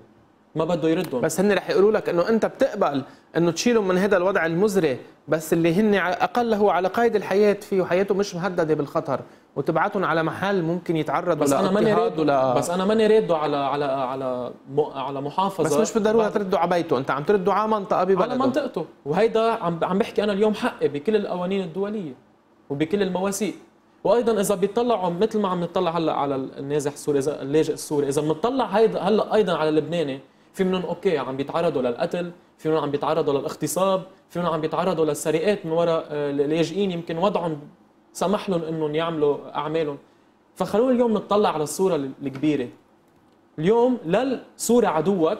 ما بده يردهم. بس هن رح يقولوا لك إنه أنت بتقبل إنه تشيلهم من هذا الوضع المزري، بس اللي هن أقل هو على قيد الحياة فيه وحياته مش مهددة بالخطر، وتبعتهم على محل ممكن يتعرضوا لاضطهاد ولا. بس أنا ماني رادوا على محافظة. بس مش بالضرورة تردوا على بيته، أنت عم تردوا على منطقة ببلده، على منطقته. وهيدا عم بحكي أنا اليوم حقي بكل القوانين الدولية وبكل المواثيق. وأيضا إذا بيطلعوا مثل ما عم نطلع هلا على النازح السوري، إذا اللاجئ السوري، إذا بنطلع هيدا هلا أيضا على اللبناني، في منهم اوكي عم بيتعرضوا للقتل، في منهم عم بيتعرضوا للاغتصاب، في منهم عم بيتعرضوا للسرقات من وراء اللاجئين، يمكن وضعهم سمح لهم انهم يعملوا اعمالهم. فخلونا اليوم نطلع على الصوره الكبيره. اليوم لا السوري عدوك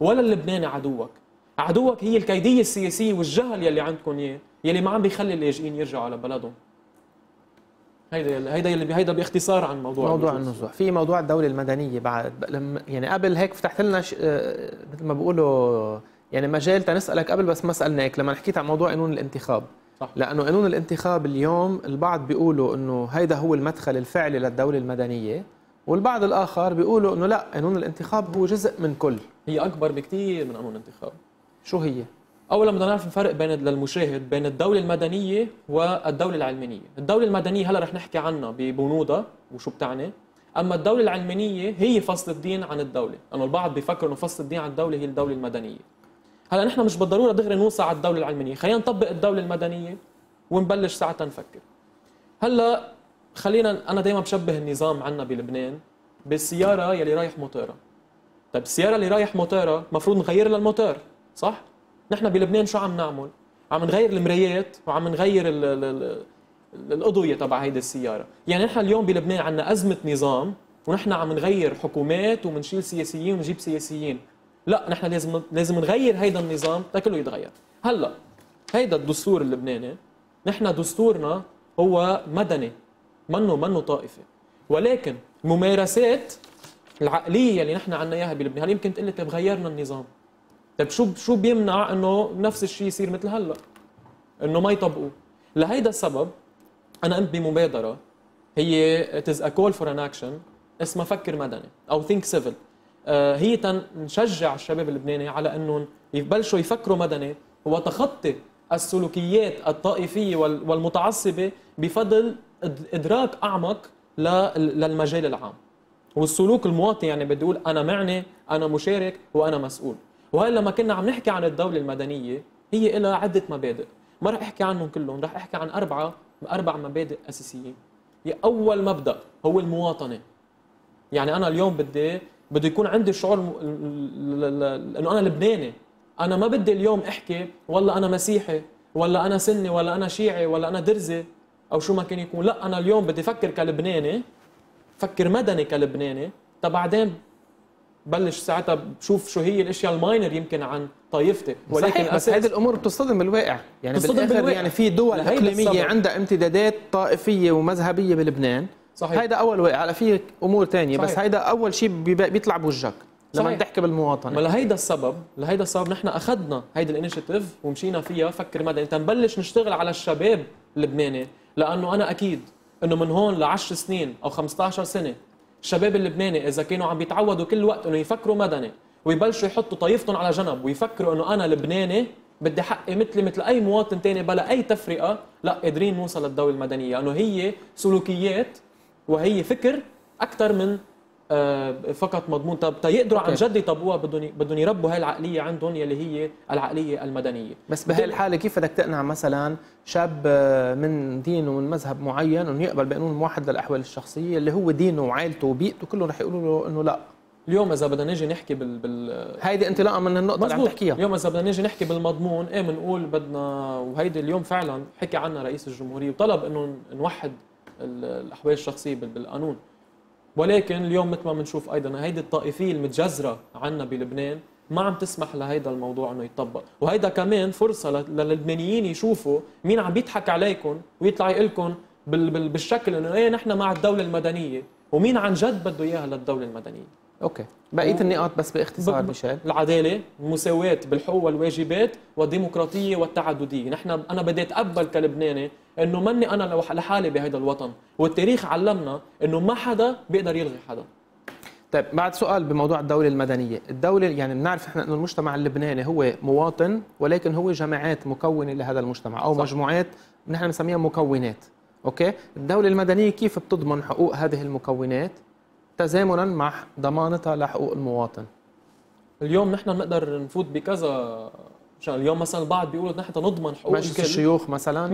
ولا اللبناني عدوك، عدوك هي الكيديه السياسيه والجهل يلي عندكم اياه، يلي ما عم بيخلي اللاجئين يرجعوا على بلدهم. هيدا باختصار عن موضوع النزوح. في موضوع الدولة المدنية بعد، يعني قبل هيك فتحت لنا مثل ما بيقولوا يعني مجال تنسألك قبل، بس ما سألناك لما حكيت عن موضوع قانون الانتخاب. صح. لأنه قانون الانتخاب اليوم البعض بيقولوا إنه هيدا هو المدخل الفعلي للدولة المدنية، والبعض الآخر بيقولوا إنه لا، قانون الانتخاب هو جزء من كل، هي أكبر بكتير من قانون الانتخاب. شو هي؟ أولاً بدنا نعرف الفرق بين للمشاهد بين الدولة المدنية والدولة العلمانية. الدولة المدنية هلا رح نحكي عنها ببنودها وشو بتعني، أما الدولة العلمانية هي فصل الدين عن الدولة، لأنه البعض بيفكر إنه فصل الدين عن الدولة هي الدولة المدنية. هلا نحن مش بالضرورة دغري نوصل على الدولة العلمانية، خلينا نطبق الدولة المدنية ونبلش ساعتها نفكر. هلا خلينا، أنا دائما بشبه النظام عندنا بلبنان بالسيارة يلي رايح موتورها. طيب السيارة اللي رايح موتورها مفروض نغير لها الموتور، صح؟ نحن بلبنان شو عم نعمل؟ عم نغير المرايات وعم نغير الأضوية تبع هيدي السيارة. يعني نحن اليوم بلبنان عندنا أزمة نظام، ونحن عم نغير حكومات ومنشيل سياسيين ونجيب سياسيين. لا، نحن لازم نغير هيدا النظام تكله يتغير. هلا هيدا الدستور اللبناني، نحن دستورنا هو مدني، منه طائفي، ولكن الممارسات العقلية اللي نحن عندنا اياها بلبنان، هل يمكن تقول لي طيب غيرنا النظام؟ طيب شو بيمنع انه نفس الشيء يصير مثل هلا؟ انه ما يطبقوه. لهيدا السبب انا قمت بمبادره هي تز اكول فور ان اكشن اسمها فكر مدني او ثينك سيفل. هي تنشجع الشباب اللبناني على انه يبلشوا يفكروا مدني وتخطي السلوكيات الطائفيه والمتعصبه بفضل ادراك اعمق للمجال العام والسلوك المواطن. يعني بدي اقول انا معني، انا مشارك، وانا مسؤول. وهلا لما كنا عم نحكي عن الدولة المدنية، هي لها عدة مبادئ، ما رح احكي عنهم كلهم، رح احكي عن أربع مبادئ أساسيين. أول مبدأ هو المواطنة. يعني أنا اليوم بدي يكون عندي الشعور إنه أنا لبناني. أنا ما بدي اليوم أحكي والله أنا مسيحي، ولا أنا سني، ولا أنا شيعي، ولا أنا درزي، أو شو ما كان يكون. لا، أنا اليوم بدي أفكر كلبناني، فكر مدني كلبناني، تبعدين بلش ساعتها بشوف شو هي الاشياء الماينر يمكن عن طائفتك. ولكن بس هذه الامور بتصطدم بالواقع، يعني بالآخر يعني في دول اقليميه عندها امتدادات طائفيه ومذهبيه بلبنان. صحيح. هيدا اول واقع، على في امور ثانيه، بس هيدا اول شيء بيطلع بوجهك لما تحكي بالمواطنه. لهيدا السبب نحن اخذنا هيدي الانيشيتيف ومشينا فيها فكر مدني، تنبلش نشتغل على الشباب اللبناني، لانه انا اكيد انه من هون ل 10 سنين او 15 سنه الشباب اللبناني اذا كانوا عم بيتعودوا كل وقت انه يفكروا مدني ويبلشوا يحطوا طائفتهم على جنب ويفكروا انه انا لبناني بدي حقي مثل اي مواطن ثاني بلا اي تفرقه، لا قادرين نوصل للدوله المدنيه، لانه هي سلوكيات وهي فكر اكثر من فقط مضمون. طب تيقدروا عن جد يطبقوها بدهم يربوا هاي العقليه عندهم يلي هي العقليه المدنيه. بس بهي الحاله كيف بدك تقنع مثلا شاب من دين ومن مذهب معين انه يقبل بقانون موحد للاحوال الشخصيه اللي هو دينه وعائلته وبيئته كلهم رح يقولوا له انه لا؟ اليوم اذا بدنا نيجي نحكي هيدي انطلاقا من النقطه اللي عم تحكيها. اليوم اذا بدنا نيجي نحكي بالمضمون، ايه بنقول بدنا، وهيدي اليوم فعلا حكي عنها رئيس الجمهوريه وطلب انه نوحد الأحوال الشخصية بالقانون. ولكن اليوم مثل ما بنشوف أيضا هيدي الطائفية المتجذرة عنا بلبنان ما عم تسمح لهيدا الموضوع انه يطبق، وهيدا كمان فرصة لللبنانيين يشوفوا مين عم بيضحك عليكم ويطلع يقول لكم بالشكل انه ايه نحن مع الدولة المدنية، ومين عن جد بده اياها للدولة المدنية. اوكي، بقية النقاط بس باختصار مشان العدالة، المساواة بالحقوق والواجبات، والديمقراطية والتعددية. نحن انا بدي اتقبل كلبناني انه مني انا لحالي بهيدا الوطن، والتاريخ علمنا انه ما حدا بيقدر يلغي حدا. طيب بعد سؤال بموضوع الدولة المدنية، الدولة يعني بنعرف احنا انه المجتمع اللبناني هو مواطن، ولكن هو جماعات مكونة لهذا المجتمع او صح. مجموعات نحن بنسميها مكونات، اوكي؟ الدولة المدنية كيف بتضمن حقوق هذه المكونات تزامنا مع ضمانتها لحقوق المواطن؟ اليوم نحن بنقدر نفوت بكذا، مشان اليوم مثلا البعض بيقولوا نحن نضمن حقوق مجلس الشيوخ مثلا،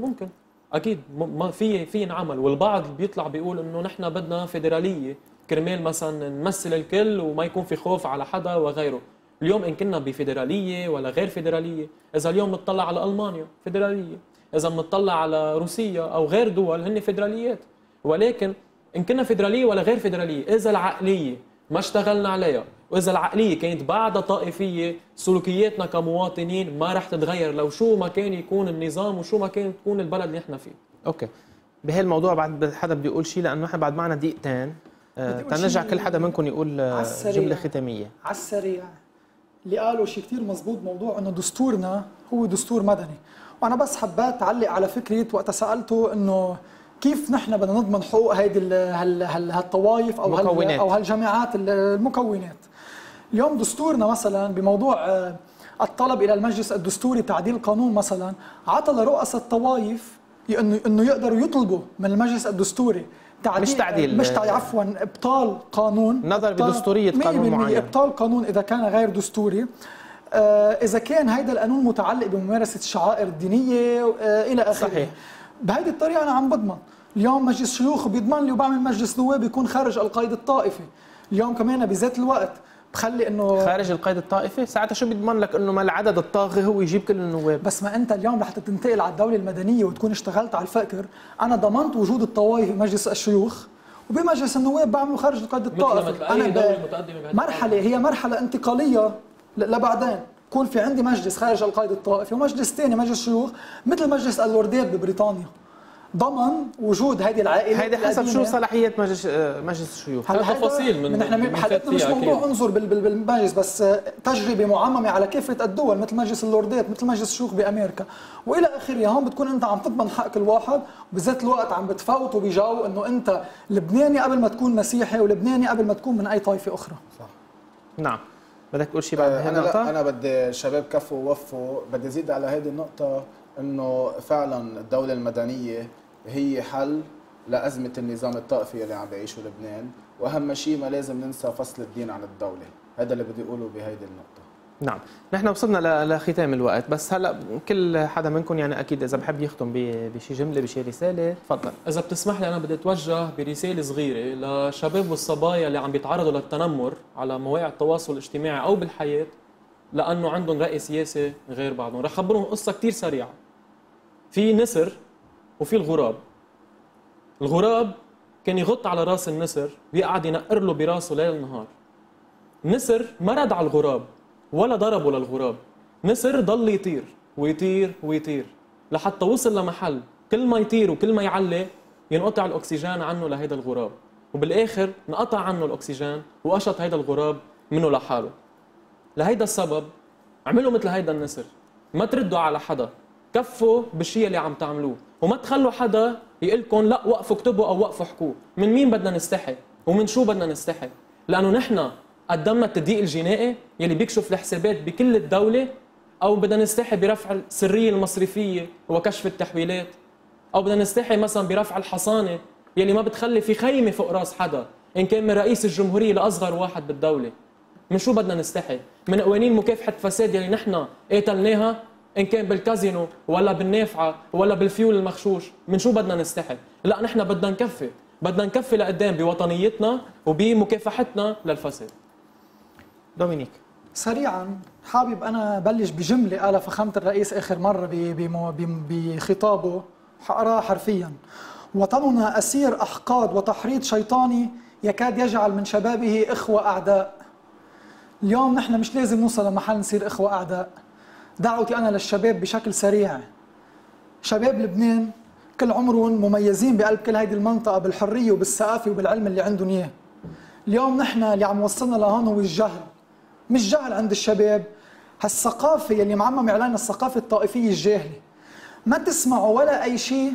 ممكن اكيد ما في انعمل، والبعض بيطلع بيقول انه نحن بدنا فيدرالية كرمال مثلا نمثل الكل وما يكون في خوف على حدا وغيره. اليوم ان كنا بفيدراليه ولا غير فيدراليه، اذا اليوم نطلع على المانيا فيدراليه، اذا بنطلع على روسيا او غير دول هن فيدراليات، ولكن ان كنا فيدراليه ولا غير فيدراليه اذا العقليه ما اشتغلنا عليها، واذا العقليه كانت بعدها طائفيه، سلوكياتنا كمواطنين ما رح تتغير لو شو ما كان يكون النظام وشو ما كانت تكون البلد اللي احنا فيه. اوكي، بهالموضوع بعد حدا بده يقول شيء لانه نحن بعد معنا دقيقتين، تنرجع كل حدا منكم يقول جملة ختامية على السريع. اللي قالوا شيء كثير مضبوط، موضوع انه دستورنا هو دستور مدني، وانا بس حبيت اعلق على فكرة وقت سألته انه كيف نحن بدنا نضمن حقوق هيدي هالطوائف او المكونات او هالجماعات المكونات. اليوم دستورنا مثلا بموضوع الطلب الى المجلس الدستوري تعديل قانون مثلا عطى لرؤساء الطوائف انه يقدروا يطلبوا من المجلس الدستوري تعديل مش تعديل عفوا ابطال قانون، نظر بدستوريه قانون معين، ابطال قانون اذا كان غير دستوري، اذا كان هيدا القانون متعلق بممارسه الشعائر الدينيه الى اخره. صحيح، بهيدي الطريقه انا عم بضمن. اليوم مجلس شيوخ بيضمن لي، وبعمل مجلس نواب يكون خارج القيد الطائفي. اليوم كمان بذات الوقت بخلي انه خارج القيد الطائفي، ساعتها شو بيضمن لك انه ما العدد الطاغي هو يجيب كل النواب؟ بس ما انت اليوم رح تنتقل على الدوله المدنيه وتكون اشتغلت على الفقر. انا ضمنت وجود الطوائف بمجلس الشيوخ وبمجلس النواب، بعملوا خارج القيد الطائفي. انا مرحله هي مرحله انتقاليه لبعدين، يكون في عندي مجلس خارج القيد الطائفي ومجلس ثاني مجلس شيوخ مثل مجلس اللوردات ببريطانيا، ضمن وجود هذه العائله. هيدي حسب شو صلاحيات مجلس الشيوخ؟ هلا تفاصيل من نحن بحلقتنا مش موضوع انظر بالمجلس، بس تجربه معممه على كافه الدول مثل مجلس اللوردات، مثل مجلس الشيوخ بامريكا والى اخره. هون بتكون انت عم تضمن حق كل واحد، وبذات الوقت عم بتفوتوا بجو انه انت لبناني قبل ما تكون مسيحي، ولبناني قبل ما تكون من اي طائفه اخرى. صح. نعم، بدك تقول شيء بعد هالنقطه؟ انا بدي الشباب كفوا ووفوا، بدي زيد على هذه النقطه انه فعلا الدوله المدنيه هي حل لأزمة النظام الطائفي اللي عم بيعيشه لبنان، وأهم شيء ما لازم ننسى فصل الدين عن الدولة. هذا اللي بدي أقوله بهيدي النقطة. نعم، نحن وصلنا لختام الوقت، بس هلا كل حدا منكم يعني أكيد إذا بحب يختم بشي جملة بشي رسالة، تفضل. إذا بتسمح لي أنا بدي أتوجه برسالة صغيرة للشباب والصبايا اللي عم بيتعرضوا للتنمر على مواقع التواصل الاجتماعي أو بالحياة لأنه عندهم رأي سياسي غير بعضهم. رح خبرهم قصة كثير سريعة. في نسر وفي الغراب. الغراب كان يغط على راس النسر ويقعد ينقر له براسه ليل نهار. النسر ما رد على الغراب ولا ضربه للغراب، نسر ضل يطير ويطير ويطير لحتى وصل لمحل كل ما يطير وكل ما يعلي ينقطع الاكسجين عنه لهيدا الغراب، وبالاخر انقطع عنه الاكسجين وقشط هيدا الغراب منه لحاله. لهيدا السبب عملوا مثل هيدا النسر، ما تردوا على حدا، كفوا بالشيء اللي عم تعملوه، وما تخلوا حدا يقلكن لا وقفوا اكتبوا أو وقفوا احكوا. من مين بدنا نستحي ومن شو بدنا نستحي؟ لأنه نحن قدمنا التدقيق الجنائي يلي بيكشف الحسابات بكل الدولة، أو بدنا نستحي برفع السرية المصرفية وكشف التحويلات، أو بدنا نستحي مثلا برفع الحصانة يلي ما بتخلي في خيمة فوق راس حدا إن كان من رئيس الجمهورية لأصغر واحد بالدولة. من شو بدنا نستحي؟ من قوانين مكافحة فساد يلي نحن قاتلناها إن كان بالكازينو ولا بالنافعة ولا بالفيول المخشوش. من شو بدنا نستحي؟ لا، نحن بدنا نكفي، بدنا نكفي لقدام بوطنيتنا وبمكافحتنا للفساد. دومينيك سريعا حابب أنا بلش بجملة قالها فخامة الرئيس آخر مرة بخطابه، حقراها حرفيا: وطننا أسير أحقاد وتحريض شيطاني يكاد يجعل من شبابه إخوة أعداء. اليوم نحن مش لازم نوصل لمحل نصير إخوة أعداء. دعوتي أنا للشباب بشكل سريع، شباب لبنان كل عمرهم مميزين بقلب كل هيدي المنطقة بالحرية وبالثقافة وبالعلم اللي عندهم إياه. اليوم نحن اللي عم وصلنا لهون هو الجهل، مش جهل عند الشباب، هالثقافة يلي معمم علينا الثقافة الطائفية الجاهلة. ما تسمعوا ولا أي شيء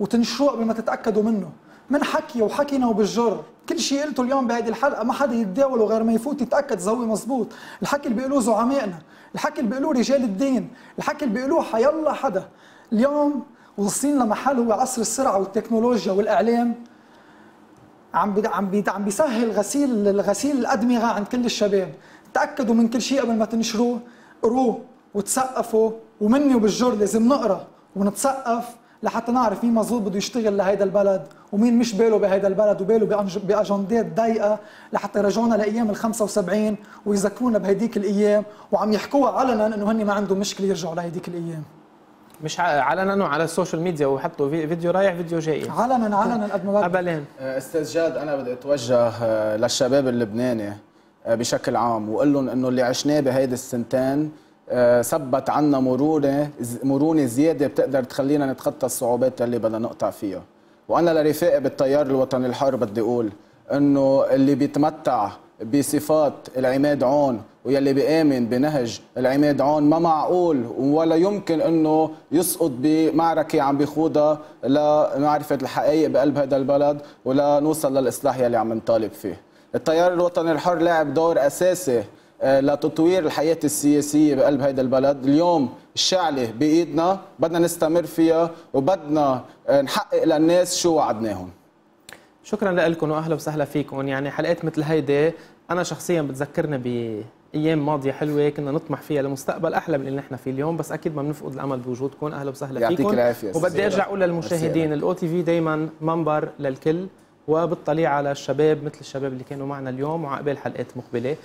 وتنشروه قبل ما تتأكدوا منه، من حكي وحكينا وبالجر. كل شيء قلته اليوم بهيدي الحلقة ما حدا يتداوله غير ما يفوت يتأكد إذا هو مضبوط. الحكي اللي بيقولوه زعمائنا، الحكي اللي بيقولوه رجال الدين، الحكي اللي بيقولوه حيلا حدا. اليوم وصلنا لمحل هو عصر السرعة والتكنولوجيا والإعلام عم بيسهل غسيل الأدمغة عند كل الشباب. تأكدوا من كل شيء قبل ما تنشروه، قروه وتسقفوا، ومني وبالجر لازم نقرا ونتسقف لحتى نعرف مين مظبوط بده يشتغل لهيدا البلد ومين مش باله بهيدا البلد وباله باجندات ضيقه لحتى يرجعونا لايام ال 75 ويذكرونا بهديك الايام، وعم يحكوها علنا انه هن ما عندهم مشكله يرجعوا لهديك الايام. مش علنا على السوشيال ميديا وحطوا فيديو رايح فيديو جاي، علنا قد ما بدنا. استاذ جاد، انا بدي اتوجه للشباب اللبناني بشكل عام واقول لهم انه اللي عشناه بهيدي السنتين ثبت عنا مرونة زيادة بتقدر تخلينا نتخطى الصعوبات اللي بدنا نقطع فيها. وأنا لرفاقي بالتيار الوطني الحر بدي أقول إنه اللي بيتمتع بصفات العماد عون ويلي بيآمن بنهج العماد عون ما معقول ولا يمكن إنه يسقط بمعركة عم بيخوضها لمعرفة الحقائق بقلب هذا البلد ولا نوصل للإصلاح يلي عم نطالب فيه. التيار الوطني الحر لعب دور أساسي لتطوير الحياة السياسية بقلب هيدا البلد. اليوم الشعلة بإيدنا، بدنا نستمر فيها وبدنا نحقق للناس شو وعدناهم. شكرا لكم وأهلا وسهلا فيكم. يعني حلقات مثل هيدي أنا شخصيا بتذكرنا بأيام ماضية حلوة كنا نطمح فيها لمستقبل أحلى من اللي نحن فيه اليوم، بس أكيد ما بنفقد الأمل بوجودكم. أهلا وسهلا فيكم، يعطيك العافية. وبدي أرجع أقول للمشاهدين الأو تي في دايما منبر للكل وبالطليعة على الشباب مثل الشباب اللي كانوا معنا اليوم وعقبال حلقات مقبلة.